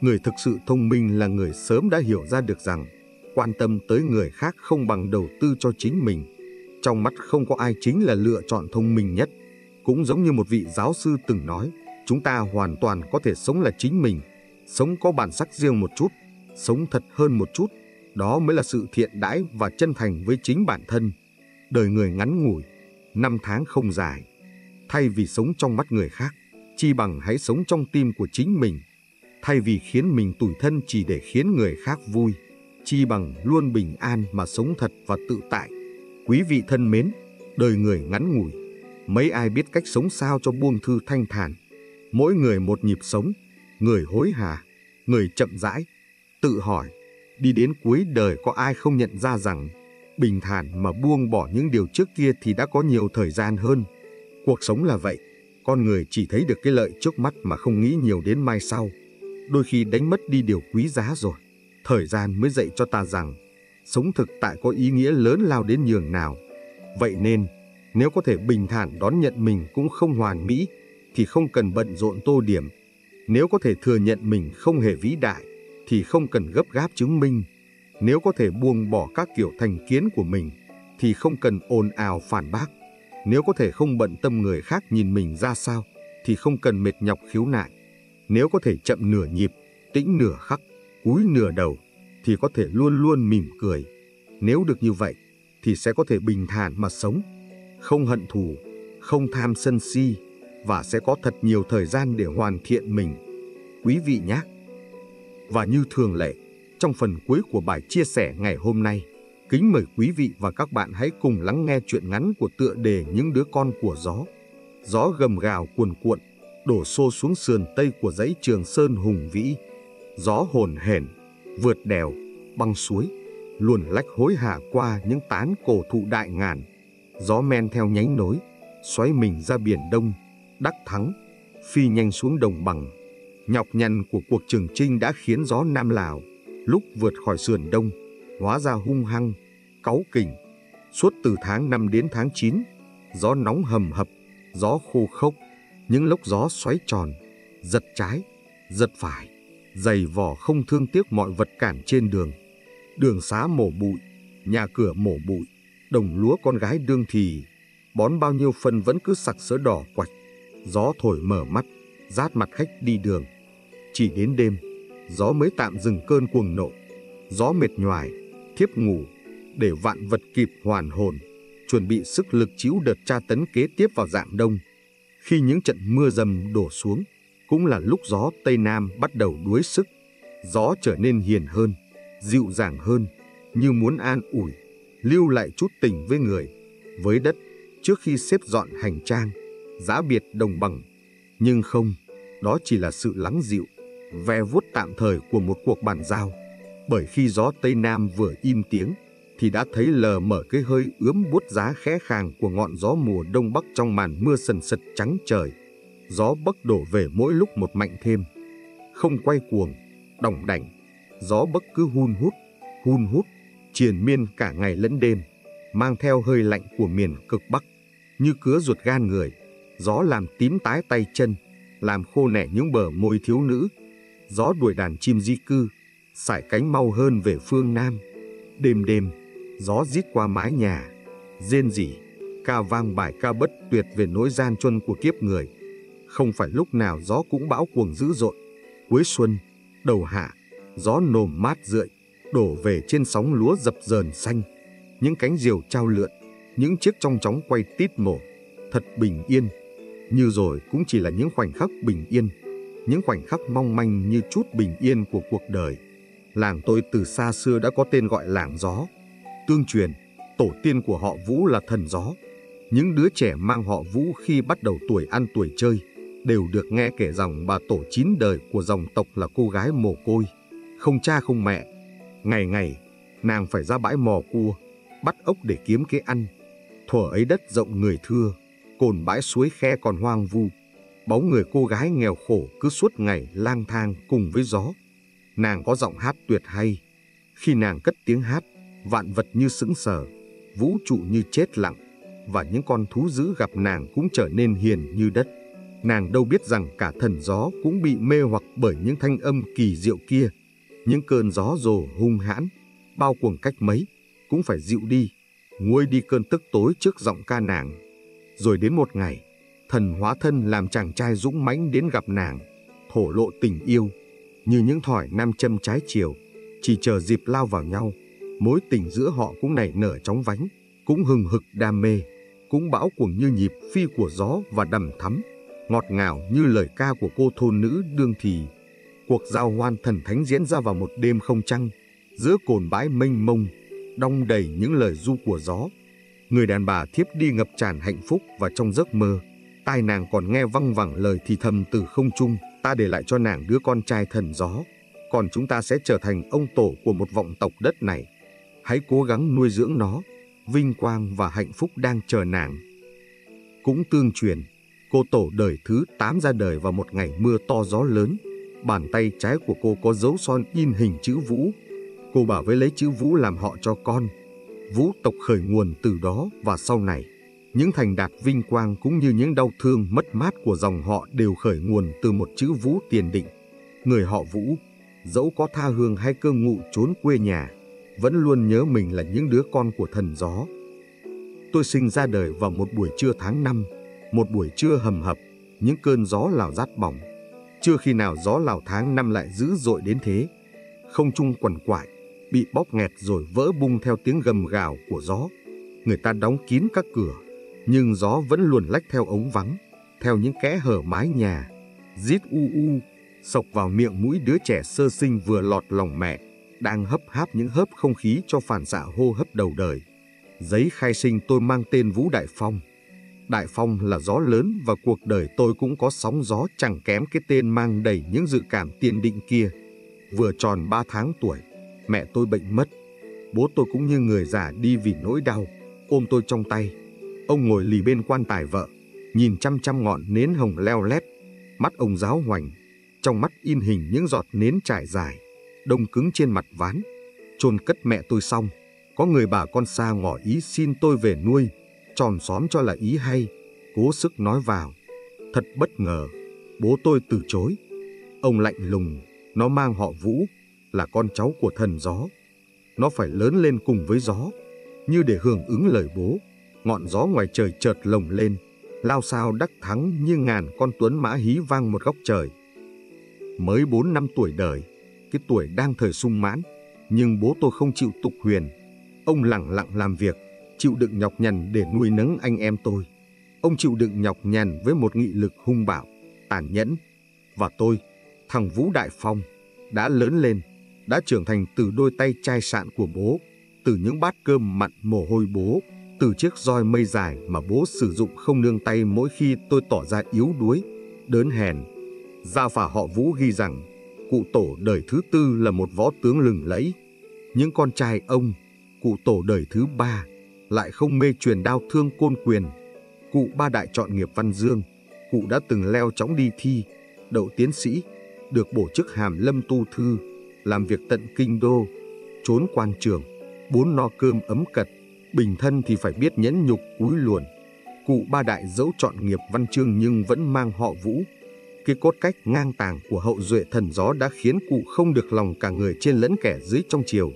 Người thực sự thông minh là người sớm đã hiểu ra được rằng quan tâm tới người khác không bằng đầu tư cho chính mình. Trong mắt không có ai chính là lựa chọn thông minh nhất. Cũng giống như một vị giáo sư từng nói, chúng ta hoàn toàn có thể sống là chính mình, sống có bản sắc riêng một chút, sống thật hơn một chút. Đó mới là sự thiện đãi và chân thành với chính bản thân. Đời người ngắn ngủi, năm tháng không dài. Thay vì sống trong mắt người khác, chi bằng hãy sống trong tim của chính mình. Thay vì khiến mình tủi thân chỉ để khiến người khác vui, chi bằng luôn bình an mà sống thật và tự tại. Quý vị thân mến, đời người ngắn ngủi, mấy ai biết cách sống sao cho buông thư thanh thản. Mỗi người một nhịp sống, người hối hả, người chậm rãi. Tự hỏi, đi đến cuối đời có ai không nhận ra rằng bình thản mà buông bỏ những điều trước kia thì đã có nhiều thời gian hơn. Cuộc sống là vậy, con người chỉ thấy được cái lợi trước mắt mà không nghĩ nhiều đến mai sau. Đôi khi đánh mất đi điều quý giá rồi, thời gian mới dạy cho ta rằng sống thực tại có ý nghĩa lớn lao đến nhường nào. Vậy nên, nếu có thể bình thản đón nhận mình cũng không hoàn mỹ, thì không cần bận rộn tô điểm. Nếu có thể thừa nhận mình không hề vĩ đại, thì không cần gấp gáp chứng minh. Nếu có thể buông bỏ các kiểu thành kiến của mình, thì không cần ồn ào phản bác. Nếu có thể không bận tâm người khác nhìn mình ra sao, thì không cần mệt nhọc khiếu nại. Nếu có thể chậm nửa nhịp, tĩnh nửa khắc, cúi nửa đầu, thì có thể luôn luôn mỉm cười. Nếu được như vậy, thì sẽ có thể bình thản mà sống, không hận thù, không tham sân si, và sẽ có thật nhiều thời gian để hoàn thiện mình. Quý vị nhé! Và như thường lệ, trong phần cuối của bài chia sẻ ngày hôm nay, kính mời quý vị và các bạn hãy cùng lắng nghe chuyện ngắn của tựa đề Những đứa con của gió. Gió gầm gào cuồn cuộn, đổ xô xuống sườn tây của dãy Trường Sơn hùng vĩ. Gió hồn hển, vượt đèo, băng suối, luồn lách hối hả qua những tán cổ thụ đại ngàn. Gió men theo nhánh nối, xoáy mình ra biển Đông, đắc thắng, phi nhanh xuống đồng bằng. Nhọc nhằn của cuộc trường chinh đã khiến gió Nam Lào, lúc vượt khỏi sườn Đông, hóa ra hung hăng, cáu kỉnh. Suốt từ tháng năm đến tháng chín, gió nóng hầm hập, gió khô khốc, những lốc gió xoáy tròn, giật trái, giật phải, giày vò không thương tiếc mọi vật cản trên đường. Đường xá mổ bụi, nhà cửa mổ bụi, đồng lúa con gái đương thì, bón bao nhiêu phân vẫn cứ sặc sỡ đỏ quạch. Gió thổi mở mắt, rát mặt khách đi đường. Chỉ đến đêm, gió mới tạm dừng cơn cuồng nộ. Gió mệt nhoài, thiếp ngủ, để vạn vật kịp hoàn hồn, chuẩn bị sức lực chịu đợt tra tấn kế tiếp vào rạng đông. Khi những trận mưa dầm đổ xuống, cũng là lúc gió Tây Nam bắt đầu đuối sức. Gió trở nên hiền hơn, dịu dàng hơn, như muốn an ủi, lưu lại chút tình với người, với đất, trước khi xếp dọn hành trang, giã biệt đồng bằng. Nhưng không, đó chỉ là sự lắng dịu, ve vuốt tạm thời của một cuộc bàn giao. Bởi khi gió Tây Nam vừa im tiếng, thì đã thấy lờ mờ cái hơi ướm buốt giá khẽ khàng của ngọn gió mùa Đông Bắc trong màn mưa sần sật trắng trời. Gió bấc đổ về mỗi lúc một mạnh thêm, không quay cuồng, đỏng đảnh. Gió bấc cứ hun hút, hun hút, triền miên cả ngày lẫn đêm, mang theo hơi lạnh của miền cực Bắc, như cứa ruột gan người. Gió làm tím tái tay chân, làm khô nẻ những bờ môi thiếu nữ. Gió đuổi đàn chim di cư, sải cánh mau hơn về phương Nam. Đêm đêm, gió rít qua mái nhà, rên rỉ, ca vang bài ca bất tuyệt về nỗi gian truân của kiếp người. không phải lúc nào gió cũng bão cuồng dữ dội. Cuối xuân, đầu hạ, gió nồm mát rượi, đổ về trên sóng lúa dập dờn xanh. Những cánh diều trao lượn, những chiếc trong chóng quay tít mổ, thật bình yên. Như rồi cũng chỉ là những khoảnh khắc bình yên, những khoảnh khắc mong manh như chút bình yên của cuộc đời. Làng tôi từ xa xưa đã có tên gọi làng gió. Tương truyền, tổ tiên của họ Vũ là thần gió. Những đứa trẻ mang họ Vũ khi bắt đầu tuổi ăn tuổi chơi đều được nghe kể rằng bà tổ chín đời của dòng tộc là cô gái mồ côi, không cha không mẹ. Ngày ngày, nàng phải ra bãi mò cua, bắt ốc để kiếm cái ăn. Thuở ấy đất rộng người thưa, cồn bãi suối khe còn hoang vu. Bóng người cô gái nghèo khổ cứ suốt ngày lang thang cùng với gió. Nàng có giọng hát tuyệt hay. Khi nàng cất tiếng hát, vạn vật như sững sờ, vũ trụ như chết lặng, và những con thú dữ gặp nàng cũng trở nên hiền như đất. Nàng đâu biết rằng cả thần gió cũng bị mê hoặc bởi những thanh âm kỳ diệu kia. Những cơn gió rồ hung hãn, bao cuồng cách mấy, cũng phải dịu đi, nguôi đi cơn tức tối trước giọng ca nàng. Rồi đến một ngày, thần hóa thân làm chàng trai dũng mãnh đến gặp nàng, thổ lộ tình yêu, như những thỏi nam châm trái chiều, chỉ chờ dịp lao vào nhau. Mối tình giữa họ cũng nảy nở chóng vánh, cũng hừng hực đam mê, cũng bão cuồng như nhịp phi của gió và đằm thắm, ngọt ngào như lời ca của cô thôn nữ đương thì. Cuộc giao hoan thần thánh diễn ra vào một đêm không trăng, giữa cồn bãi mênh mông, đong đầy những lời du của gió. Người đàn bà thiếp đi ngập tràn hạnh phúc, và trong giấc mơ, tai nàng còn nghe văng vẳng lời thì thầm từ không trung: ta để lại cho nàng đứa con trai thần gió, còn chúng ta sẽ trở thành ông tổ của một vọng tộc đất này. Hãy cố gắng nuôi dưỡng nó, vinh quang và hạnh phúc đang chờ nàng. Cũng tương truyền, cô tổ đời thứ tám ra đời vào một ngày mưa to gió lớn. Bàn tay trái của cô có dấu son in hình chữ Vũ. Cô bảo với lấy chữ Vũ làm họ cho con. Vũ tộc khởi nguồn từ đó, và sau này, những thành đạt vinh quang cũng như những đau thương mất mát của dòng họ đều khởi nguồn từ một chữ Vũ tiền định. Người họ Vũ, dẫu có tha hương hay cơ ngụ trốn quê nhà, vẫn luôn nhớ mình là những đứa con của thần gió. Tôi sinh ra đời vào một buổi trưa tháng năm, một buổi trưa hầm hập, những cơn gió lào rát bỏng. Chưa khi nào gió lào tháng năm lại dữ dội đến thế. Không trung quằn quại, bị bóp nghẹt rồi vỡ bung theo tiếng gầm gào của gió. Người ta đóng kín các cửa, nhưng gió vẫn luồn lách theo ống vắng, theo những kẽ hở mái nhà, rít u u, sộc vào miệng mũi đứa trẻ sơ sinh vừa lọt lòng mẹ, đang hấp háp những hớp không khí cho phản xạ hô hấp đầu đời. Giấy khai sinh tôi mang tên Vũ Đại Phong. Đại Phong là gió lớn, và cuộc đời tôi cũng có sóng gió chẳng kém cái tên mang đầy những dự cảm tiền định kia. Vừa tròn ba tháng tuổi, mẹ tôi bệnh mất. Bố tôi cũng như người già đi vì nỗi đau, ôm tôi trong tay. Ông ngồi lì bên quan tài vợ, nhìn chăm chăm ngọn nến hồng leo lét. Mắt ông giáo hoành, trong mắt in hình những giọt nến trải dài, đông cứng trên mặt ván. Chôn cất mẹ tôi xong, có người bà con xa ngỏ ý xin tôi về nuôi. Tròn xóm cho là ý hay, cố sức nói vào. Thật bất ngờ, bố tôi từ chối. Ông lạnh lùng: nó mang họ Vũ, là con cháu của thần gió, nó phải lớn lên cùng với gió. Như để hưởng ứng lời bố, ngọn gió ngoài trời chợt lồng lên, lao sao đắc thắng như ngàn con tuấn mã hí vang một góc trời. Mới bốn năm tuổi đời, cái tuổi đang thời sung mãn, nhưng bố tôi không chịu tục huyền. Ông lẳng lặng làm việc, chịu đựng nhọc nhằn để nuôi nấng anh em tôi. Ông chịu đựng nhọc nhằn với một nghị lực hung bạo, tàn nhẫn. Và tôi, thằng Vũ Đại Phong, đã lớn lên, đã trưởng thành từ đôi tay chai sạn của bố, từ những bát cơm mặn mồ hôi bố, từ chiếc roi mây dài mà bố sử dụng không nương tay mỗi khi tôi tỏ ra yếu đuối, đớn hèn. Gia phả họ Vũ ghi rằng cụ tổ đời thứ tư là một võ tướng lừng lẫy. Những con trai ông, cụ tổ đời thứ ba, lại không mê truyền đao thương côn quyền. Cụ ba đại chọn nghiệp văn dương, cụ đã từng leo chóng đi thi, đậu tiến sĩ, được bổ chức hàm lâm tu thư, làm việc tận kinh đô, trốn quan trường, bốn no cơm ấm cật, bình thân thì phải biết nhẫn nhục cúi luồn. Cụ ba đại dẫu chọn nghiệp văn chương nhưng vẫn mang họ Vũ. Cái cốt cách ngang tàng của hậu duệ thần gió đã khiến cụ không được lòng cả người trên lẫn kẻ dưới trong triều.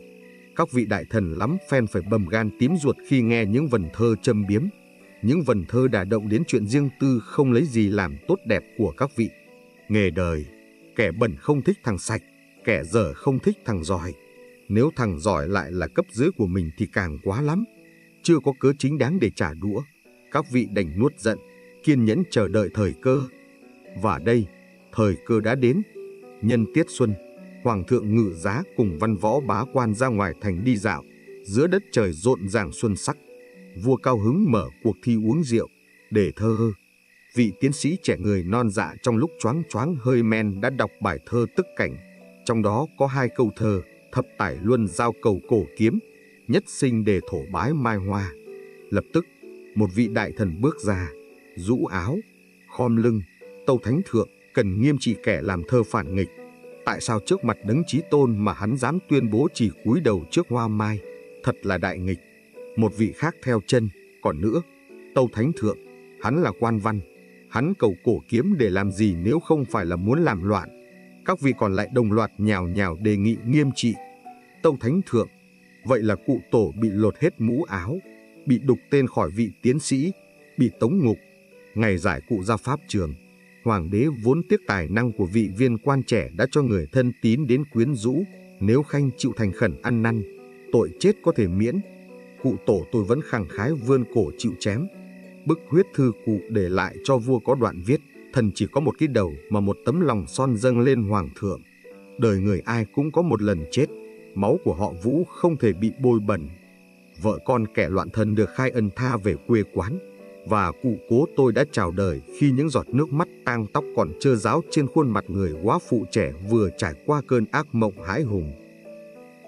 Các vị đại thần lắm phen phải bầm gan tím ruột khi nghe những vần thơ châm biếm, những vần thơ đả động đến chuyện riêng tư không lấy gì làm tốt đẹp của các vị. Nghề đời, kẻ bẩn không thích thằng sạch, kẻ dở không thích thằng giỏi. Nếu thằng giỏi lại là cấp dưới của mình thì càng quá lắm. Chưa có cớ chính đáng để trả đũa, các vị đành nuốt giận, kiên nhẫn chờ đợi thời cơ. Và đây, thời cơ đã đến. Nhân tiết xuân, Hoàng thượng ngự giá cùng văn võ bá quan ra ngoài thành đi dạo. Giữa đất trời rộn ràng xuân sắc, vua cao hứng mở cuộc thi uống rượu, để thơ hơ. Vị tiến sĩ trẻ người non dạ trong lúc choáng choáng hơi men đã đọc bài thơ Tức Cảnh. Trong đó có hai câu thơ Thập Tải Luân Giao Cầu Cổ Kiếm, nhất sinh để thổ bái mai hoa. Lập tức, một vị đại thần bước ra, rũ áo, khom lưng, tâu thánh thượng cần nghiêm trị kẻ làm thơ phản nghịch. Tại sao trước mặt Đấng Chí Tôn mà hắn dám tuyên bố chỉ cúi đầu trước hoa mai? Thật là đại nghịch. Một vị khác theo chân, còn nữa, tâu thánh thượng, hắn là quan văn, hắn cầu cổ kiếm để làm gì nếu không phải là muốn làm loạn? Các vị còn lại đồng loạt nhào nhào đề nghị nghiêm trị. Tâu thánh thượng, vậy là cụ tổ bị lột hết mũ áo, bị đục tên khỏi vị tiến sĩ, bị tống ngục. Ngày giải cụ ra pháp trường, hoàng đế vốn tiếc tài năng của vị viên quan trẻ đã cho người thân tín đến quyến rũ. Nếu khanh chịu thành khẩn ăn năn, tội chết có thể miễn. Cụ tổ tôi vẫn khẳng khái vươn cổ chịu chém. Bức huyết thư cụ để lại cho vua có đoạn viết: thần chỉ có một cái đầu mà một tấm lòng son dâng lên hoàng thượng. Đời người ai cũng có một lần chết, máu của họ Vũ không thể bị bôi bẩn. Vợ con kẻ loạn thần được khai ân tha về quê quán. Và cụ cố tôi đã chào đời khi những giọt nước mắt tang tóc còn trơ ráo trên khuôn mặt người quá phụ trẻ vừa trải qua cơn ác mộng hãi hùng.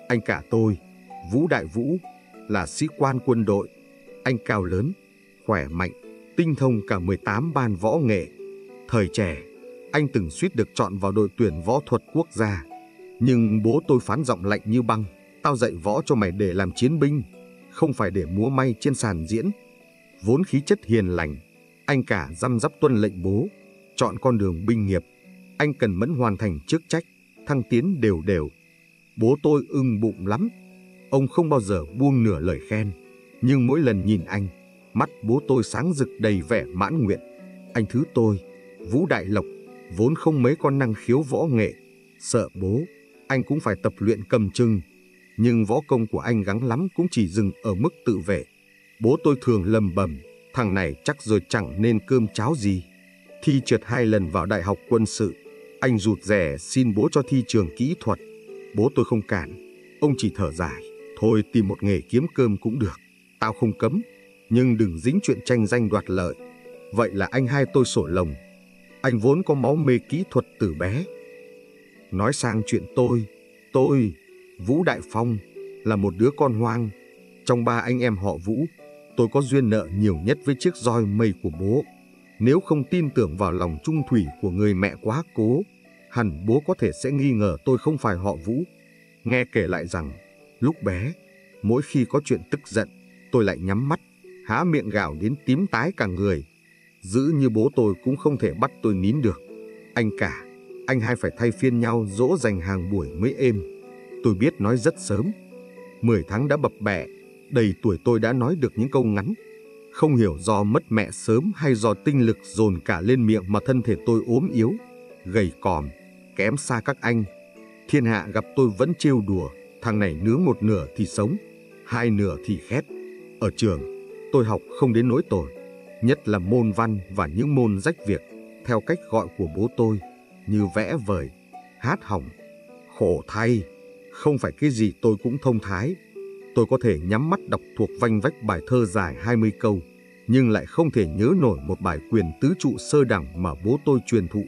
Anh cả tôi, Vũ Đại Vũ, là sĩ quan quân đội. Anh cao lớn, khỏe mạnh, tinh thông cả mười tám ban võ nghệ. Thời trẻ, anh từng suýt được chọn vào đội tuyển võ thuật quốc gia. Nhưng bố tôi phán giọng lạnh như băng: tao dạy võ cho mày để làm chiến binh, không phải để múa may trên sàn diễn. Vốn khí chất hiền lành, anh cả răm rắp tuân lệnh bố, chọn con đường binh nghiệp. Anh cần mẫn hoàn thành chức trách, thăng tiến đều đều. Bố tôi ưng bụng lắm, ông không bao giờ buông nửa lời khen. Nhưng mỗi lần nhìn anh, mắt bố tôi sáng rực đầy vẻ mãn nguyện. Anh thứ tôi, Vũ Đại Lộc, vốn không mấy con năng khiếu võ nghệ, sợ bố, anh cũng phải tập luyện cầm chừng. Nhưng võ công của anh gắng lắm cũng chỉ dừng ở mức tự vệ. Bố tôi thường lầm bầm: thằng này chắc rồi chẳng nên cơm cháo gì. Thi trượt hai lần vào đại học quân sự, anh rụt rè xin bố cho thi trường kỹ thuật. Bố tôi không cản, ông chỉ thở dài: thôi tìm một nghề kiếm cơm cũng được, tao không cấm, nhưng đừng dính chuyện tranh danh đoạt lợi. Vậy là anh hai tôi sổ lồng. Anh vốn có máu mê kỹ thuật từ bé. Nói sang chuyện tôi, tôi, Vũ Đại Phong, là một đứa con hoang. Trong ba anh em họ Vũ, tôi có duyên nợ nhiều nhất với chiếc roi mây của bố. Nếu không tin tưởng vào lòng trung thủy của người mẹ quá cố, hẳn bố có thể sẽ nghi ngờ tôi không phải họ Vũ. Nghe kể lại rằng, lúc bé, mỗi khi có chuyện tức giận, tôi lại nhắm mắt, há miệng gào đến tím tái cả người. Dữ như bố tôi cũng không thể bắt tôi nín được. Anh cả, anh hai phải thay phiên nhau dỗ dành hàng buổi mới êm. Tôi biết nói rất sớm, mười tháng đã bập bẹ, đầy tuổi tôi đã nói được những câu ngắn. Không hiểu do mất mẹ sớm hay do tinh lực dồn cả lên miệng mà thân thể tôi ốm yếu, gầy còm, kém xa các anh. Thiên hạ gặp tôi vẫn trêu đùa: thằng này nướng một nửa thì sống, hai nửa thì khét. Ở trường, tôi học không đến nỗi tồi, nhất là môn văn và những môn rách việc, theo cách gọi của bố tôi, như vẽ vời, hát hỏng. Khổ thay, không phải cái gì tôi cũng thông thái. Tôi có thể nhắm mắt đọc thuộc vanh vách bài thơ dài hai mươi câu, nhưng lại không thể nhớ nổi một bài quyền tứ trụ sơ đẳng mà bố tôi truyền thụ.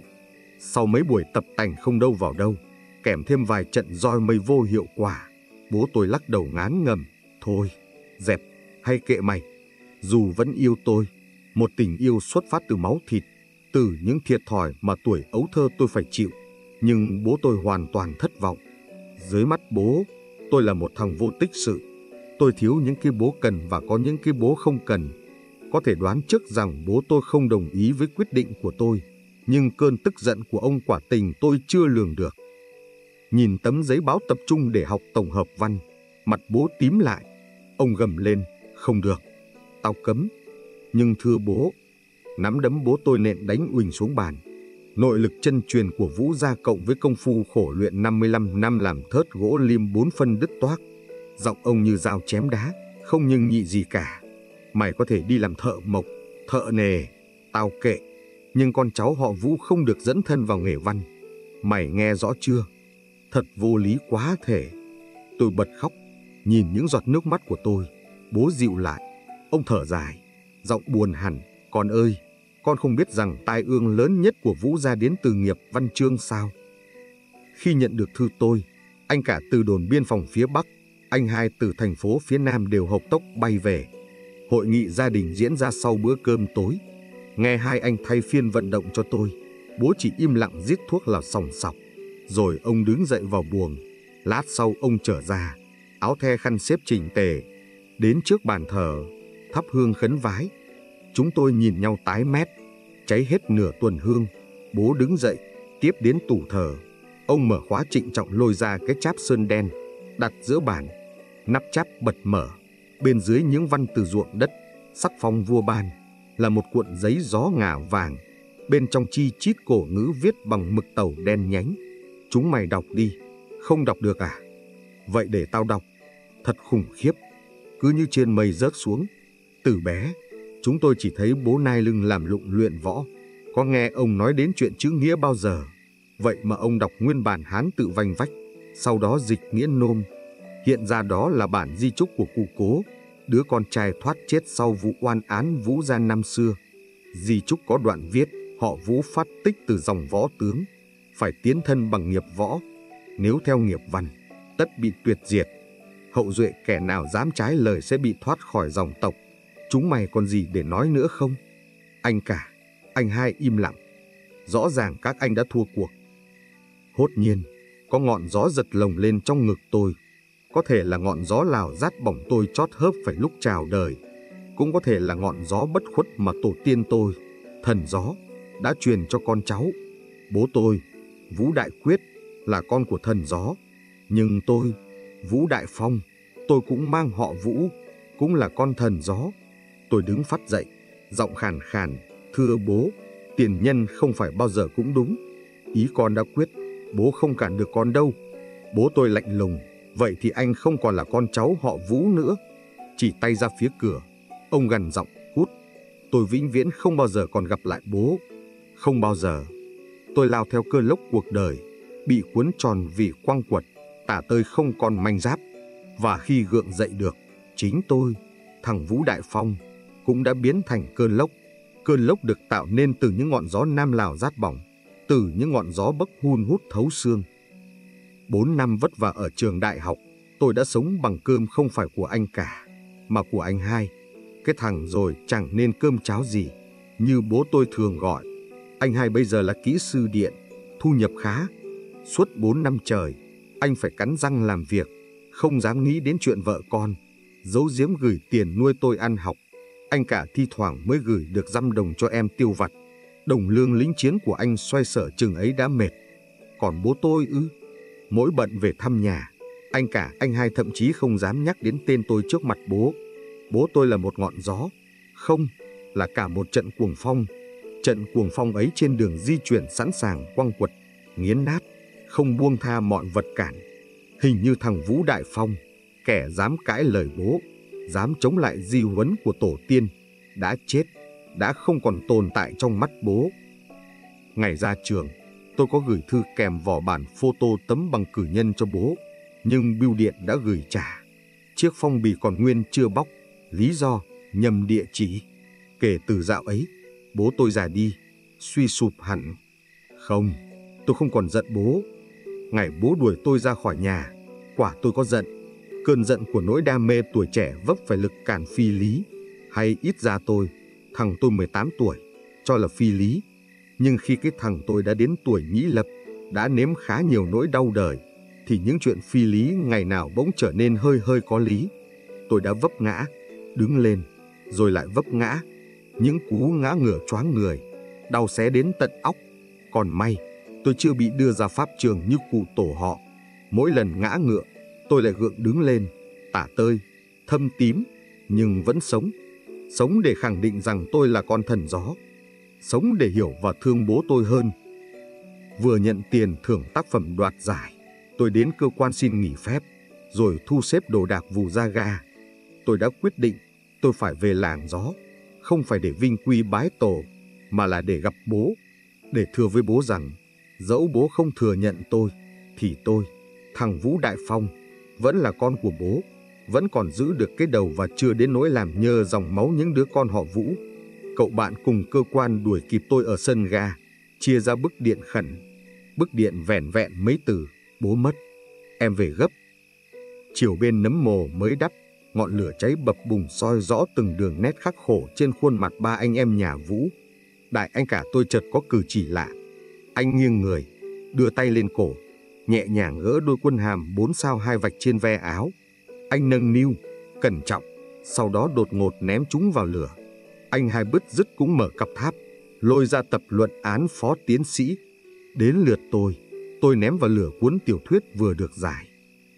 Sau mấy buổi tập tành không đâu vào đâu, kèm thêm vài trận roi mây vô hiệu quả, bố tôi lắc đầu ngán ngầm: thôi, dẹp, hay kệ mày. Dù vẫn yêu tôi, một tình yêu xuất phát từ máu thịt, từ những thiệt thòi mà tuổi ấu thơ tôi phải chịu. Nhưng bố tôi hoàn toàn thất vọng. Dưới mắt bố, tôi là một thằng vô tích sự. Tôi thiếu những cái bố cần và có những cái bố không cần. Có thể đoán trước rằng bố tôi không đồng ý với quyết định của tôi, nhưng cơn tức giận của ông quả tình tôi chưa lường được. Nhìn tấm giấy báo tập trung để học tổng hợp văn, mặt bố tím lại. Ông gầm lên: không được, tao cấm. Nhưng thưa bố, nắm đấm bố tôi nện đánh uỳnh xuống bàn. Nội lực chân truyền của Vũ gia cộng với công phu khổ luyện năm mươi lăm năm làm thớt gỗ lim bốn phân đứt toác. Giọng ông như dao chém đá, không nhưng nhị gì cả. Mày có thể đi làm thợ mộc, thợ nề, tao kệ. Nhưng con cháu họ Vũ không được dẫn thân vào nghề văn. Mày nghe rõ chưa? Thật vô lý quá thể. Tôi bật khóc, nhìn những giọt nước mắt của tôi. Bố dịu lại, ông thở dài, giọng buồn hẳn. Con ơi, con không biết rằng tai ương lớn nhất của Vũ gia đến từ nghiệp văn chương sao? Khi nhận được thư tôi, anh cả từ đồn biên phòng phía Bắc, anh hai từ thành phố phía Nam đều hộc tốc bay về. Hội nghị gia đình diễn ra sau bữa cơm tối. Nghe hai anh thay phiên vận động cho tôi, bố chỉ im lặng giết thuốc lào sòng sọc. Rồi ông đứng dậy vào buồng. Lát sau ông trở ra, áo the khăn xếp chỉnh tề, đến trước bàn thờ, thắp hương khấn vái. Chúng tôi nhìn nhau tái mét, cháy hết nửa tuần hương. Bố đứng dậy, tiếp đến tủ thờ. Ông mở khóa trịnh trọng lôi ra cái cháp sơn đen, đặt giữa bàn. Nắp cháp bật mở, bên dưới những văn từ ruộng đất, sắc phong vua ban, là một cuộn giấy gió ngả vàng. Bên trong chi chít cổ ngữ viết bằng mực tàu đen nhánh. Chúng mày đọc đi, không đọc được à? Vậy để tao đọc. Thật khủng khiếp, cứ như trên mây rớt xuống. Từ bé, chúng tôi chỉ thấy bố nai lưng làm lụng luyện võ, có nghe ông nói đến chuyện chữ nghĩa bao giờ. Vậy mà ông đọc nguyên bản Hán tự vanh vách, sau đó dịch nghĩa nôm. Hiện ra đó là bản di chúc của cụ Cố, đứa con trai thoát chết sau vụ oan án Vũ gia năm xưa. Di chúc có đoạn viết, họ Vũ phát tích từ dòng võ tướng, phải tiến thân bằng nghiệp võ, nếu theo nghiệp văn, tất bị tuyệt diệt. Hậu duệ kẻ nào dám trái lời sẽ bị thoát khỏi dòng tộc. Chúng mày còn gì để nói nữa không? Anh cả, anh hai im lặng. Rõ ràng các anh đã thua cuộc. Hốt nhiên, có ngọn gió giật lồng lên trong ngực tôi. Có thể là ngọn gió Lào rát bỏng tôi chót hớp phải lúc chào đời. Cũng có thể là ngọn gió bất khuất mà tổ tiên tôi, thần gió, đã truyền cho con cháu. Bố tôi, Vũ Đại Quyết, là con của thần gió. Nhưng tôi, Vũ Đại Phong, tôi cũng mang họ Vũ, cũng là con thần gió. Tôi đứng phắt dậy, giọng khàn khàn, thưa bố, tiền nhân không phải bao giờ cũng đúng. Ý con đã quyết, bố không cản được con đâu. Bố tôi lạnh lùng, vậy thì anh không còn là con cháu họ Vũ nữa. Chỉ tay ra phía cửa, ông gằn giọng, cút. Tôi vĩnh viễn không bao giờ còn gặp lại bố. Không bao giờ. Tôi lao theo cơn lốc cuộc đời, bị cuốn tròn vì quăng quật, tả tơi không còn manh giáp. Và khi gượng dậy được, chính tôi, thằng Vũ Đại Phong, cũng đã biến thành cơn lốc. Cơn lốc được tạo nên từ những ngọn gió Nam Lào rát bỏng, từ những ngọn gió bấc hun hút thấu xương. Bốn năm vất vả ở trường đại học, tôi đã sống bằng cơm không phải của anh cả, mà của anh hai. Cái thằng rồi chẳng nên cơm cháo gì, như bố tôi thường gọi. Anh hai bây giờ là kỹ sư điện, thu nhập khá. Suốt bốn năm trời, anh phải cắn răng làm việc, không dám nghĩ đến chuyện vợ con, giấu giếm gửi tiền nuôi tôi ăn học. Anh cả thi thoảng mới gửi được dăm đồng cho em tiêu vặt. Đồng lương lính chiến của anh xoay sở chừng ấy đã mệt. Còn bố tôi ư? Mỗi bận về thăm nhà, anh cả, anh hai thậm chí không dám nhắc đến tên tôi trước mặt bố. Bố tôi là một ngọn gió, không, là cả một trận cuồng phong. Trận cuồng phong ấy trên đường di chuyển sẵn sàng quăng quật, nghiến nát, không buông tha mọi vật cản. Hình như thằng Vũ Đại Phong, kẻ dám cãi lời bố, dám chống lại di huấn của tổ tiên, đã chết, đã không còn tồn tại trong mắt bố. Ngày ra trường, tôi có gửi thư kèm vỏ bản photo tấm bằng cử nhân cho bố, nhưng bưu điện đã gửi trả. Chiếc phong bì còn nguyên chưa bóc, lý do nhầm địa chỉ. Kể từ dạo ấy, bố tôi già đi, suy sụp hẳn. Không, tôi không còn giận bố. Ngày bố đuổi tôi ra khỏi nhà, quả tôi có giận. Cơn giận của nỗi đam mê tuổi trẻ vấp phải lực cản phi lý. Hay ít ra tôi, thằng tôi mười tám tuổi, cho là phi lý. Nhưng khi cái thằng tôi đã đến tuổi nhĩ lập, đã nếm khá nhiều nỗi đau đời, thì những chuyện phi lý ngày nào bỗng trở nên hơi hơi có lý. Tôi đã vấp ngã, đứng lên, rồi lại vấp ngã. Những cú ngã ngửa choáng người, đau xé đến tận óc. Còn may, tôi chưa bị đưa ra pháp trường như cụ tổ họ. Mỗi lần ngã ngựa, tôi lại gượng đứng lên, tả tơi, thâm tím, nhưng vẫn sống. sống để khẳng định rằng tôi là con thần gió, sống để hiểu và thương bố tôi hơn. Vừa nhận tiền thưởng tác phẩm đoạt giải, tôi đến cơ quan xin nghỉ phép, rồi thu xếp đồ đạc vù ra ga. Tôi đã quyết định tôi phải về làng gió, không phải để vinh quy bái tổ, mà là để gặp bố, để thưa với bố rằng dẫu bố không thừa nhận tôi, thì tôi, thằng Vũ Đại Phong, vẫn là con của bố, vẫn còn giữ được cái đầu và chưa đến nỗi làm nhơ dòng máu những đứa con họ Vũ. Cậu bạn cùng cơ quan đuổi kịp tôi ở sân ga, chia ra bức điện khẩn. Bức điện vẻn vẹn mấy từ: bố mất, em về gấp. Chiều bên nấm mồ mới đắp, ngọn lửa cháy bập bùng soi rõ từng đường nét khắc khổ trên khuôn mặt ba anh em nhà Vũ. Đại anh cả tôi chợt có cử chỉ lạ. Anh nghiêng người, đưa tay lên cổ, nhẹ nhàng gỡ đôi quân hàm bốn sao hai vạch trên ve áo. Anh nâng niu, cẩn trọng, sau đó đột ngột ném chúng vào lửa. Anh hai bứt rứt cũng mở cặp tháp, lôi ra tập luận án phó tiến sĩ. Đến lượt tôi, tôi ném vào lửa cuốn tiểu thuyết vừa được giải.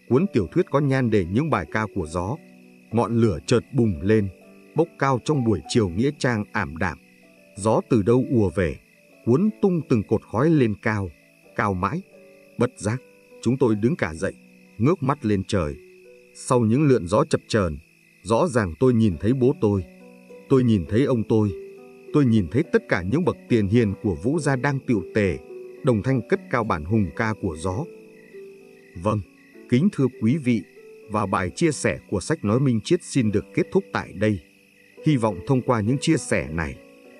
Cuốn tiểu thuyết có nhan đề những bài ca của gió. Ngọn lửa chợt bùng lên, bốc cao trong buổi chiều nghĩa trang ảm đạm. Gió từ đâu ùa về, cuốn tung từng cột khói lên cao, cao mãi. Bất giác, chúng tôi đứng cả dậy, ngước mắt lên trời. Sau những lượn gió chập chờn, rõ ràng tôi nhìn thấy bố tôi, tôi nhìn thấy ông tôi, tôi nhìn thấy tất cả những bậc tiền hiền của Vũ gia đang tựu tề, đồng thanh cất cao bản hùng ca của gió. Vâng, kính thưa quý vị, và bài chia sẻ của sách nói Minh Triết xin được kết thúc tại đây. Hy vọng thông qua những chia sẻ này,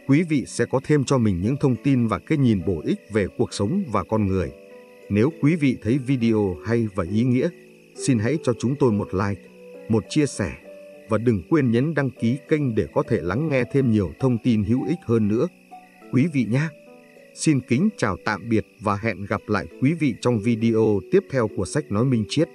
quý vị sẽ có thêm cho mình những thông tin và cái nhìn bổ ích về cuộc sống và con người. Nếu quý vị thấy video hay và ý nghĩa, xin hãy cho chúng tôi một like, một chia sẻ và đừng quên nhấn đăng ký kênh để có thể lắng nghe thêm nhiều thông tin hữu ích hơn nữa. Quý vị nhé! Xin kính chào tạm biệt và hẹn gặp lại quý vị trong video tiếp theo của sách nói Minh Triết.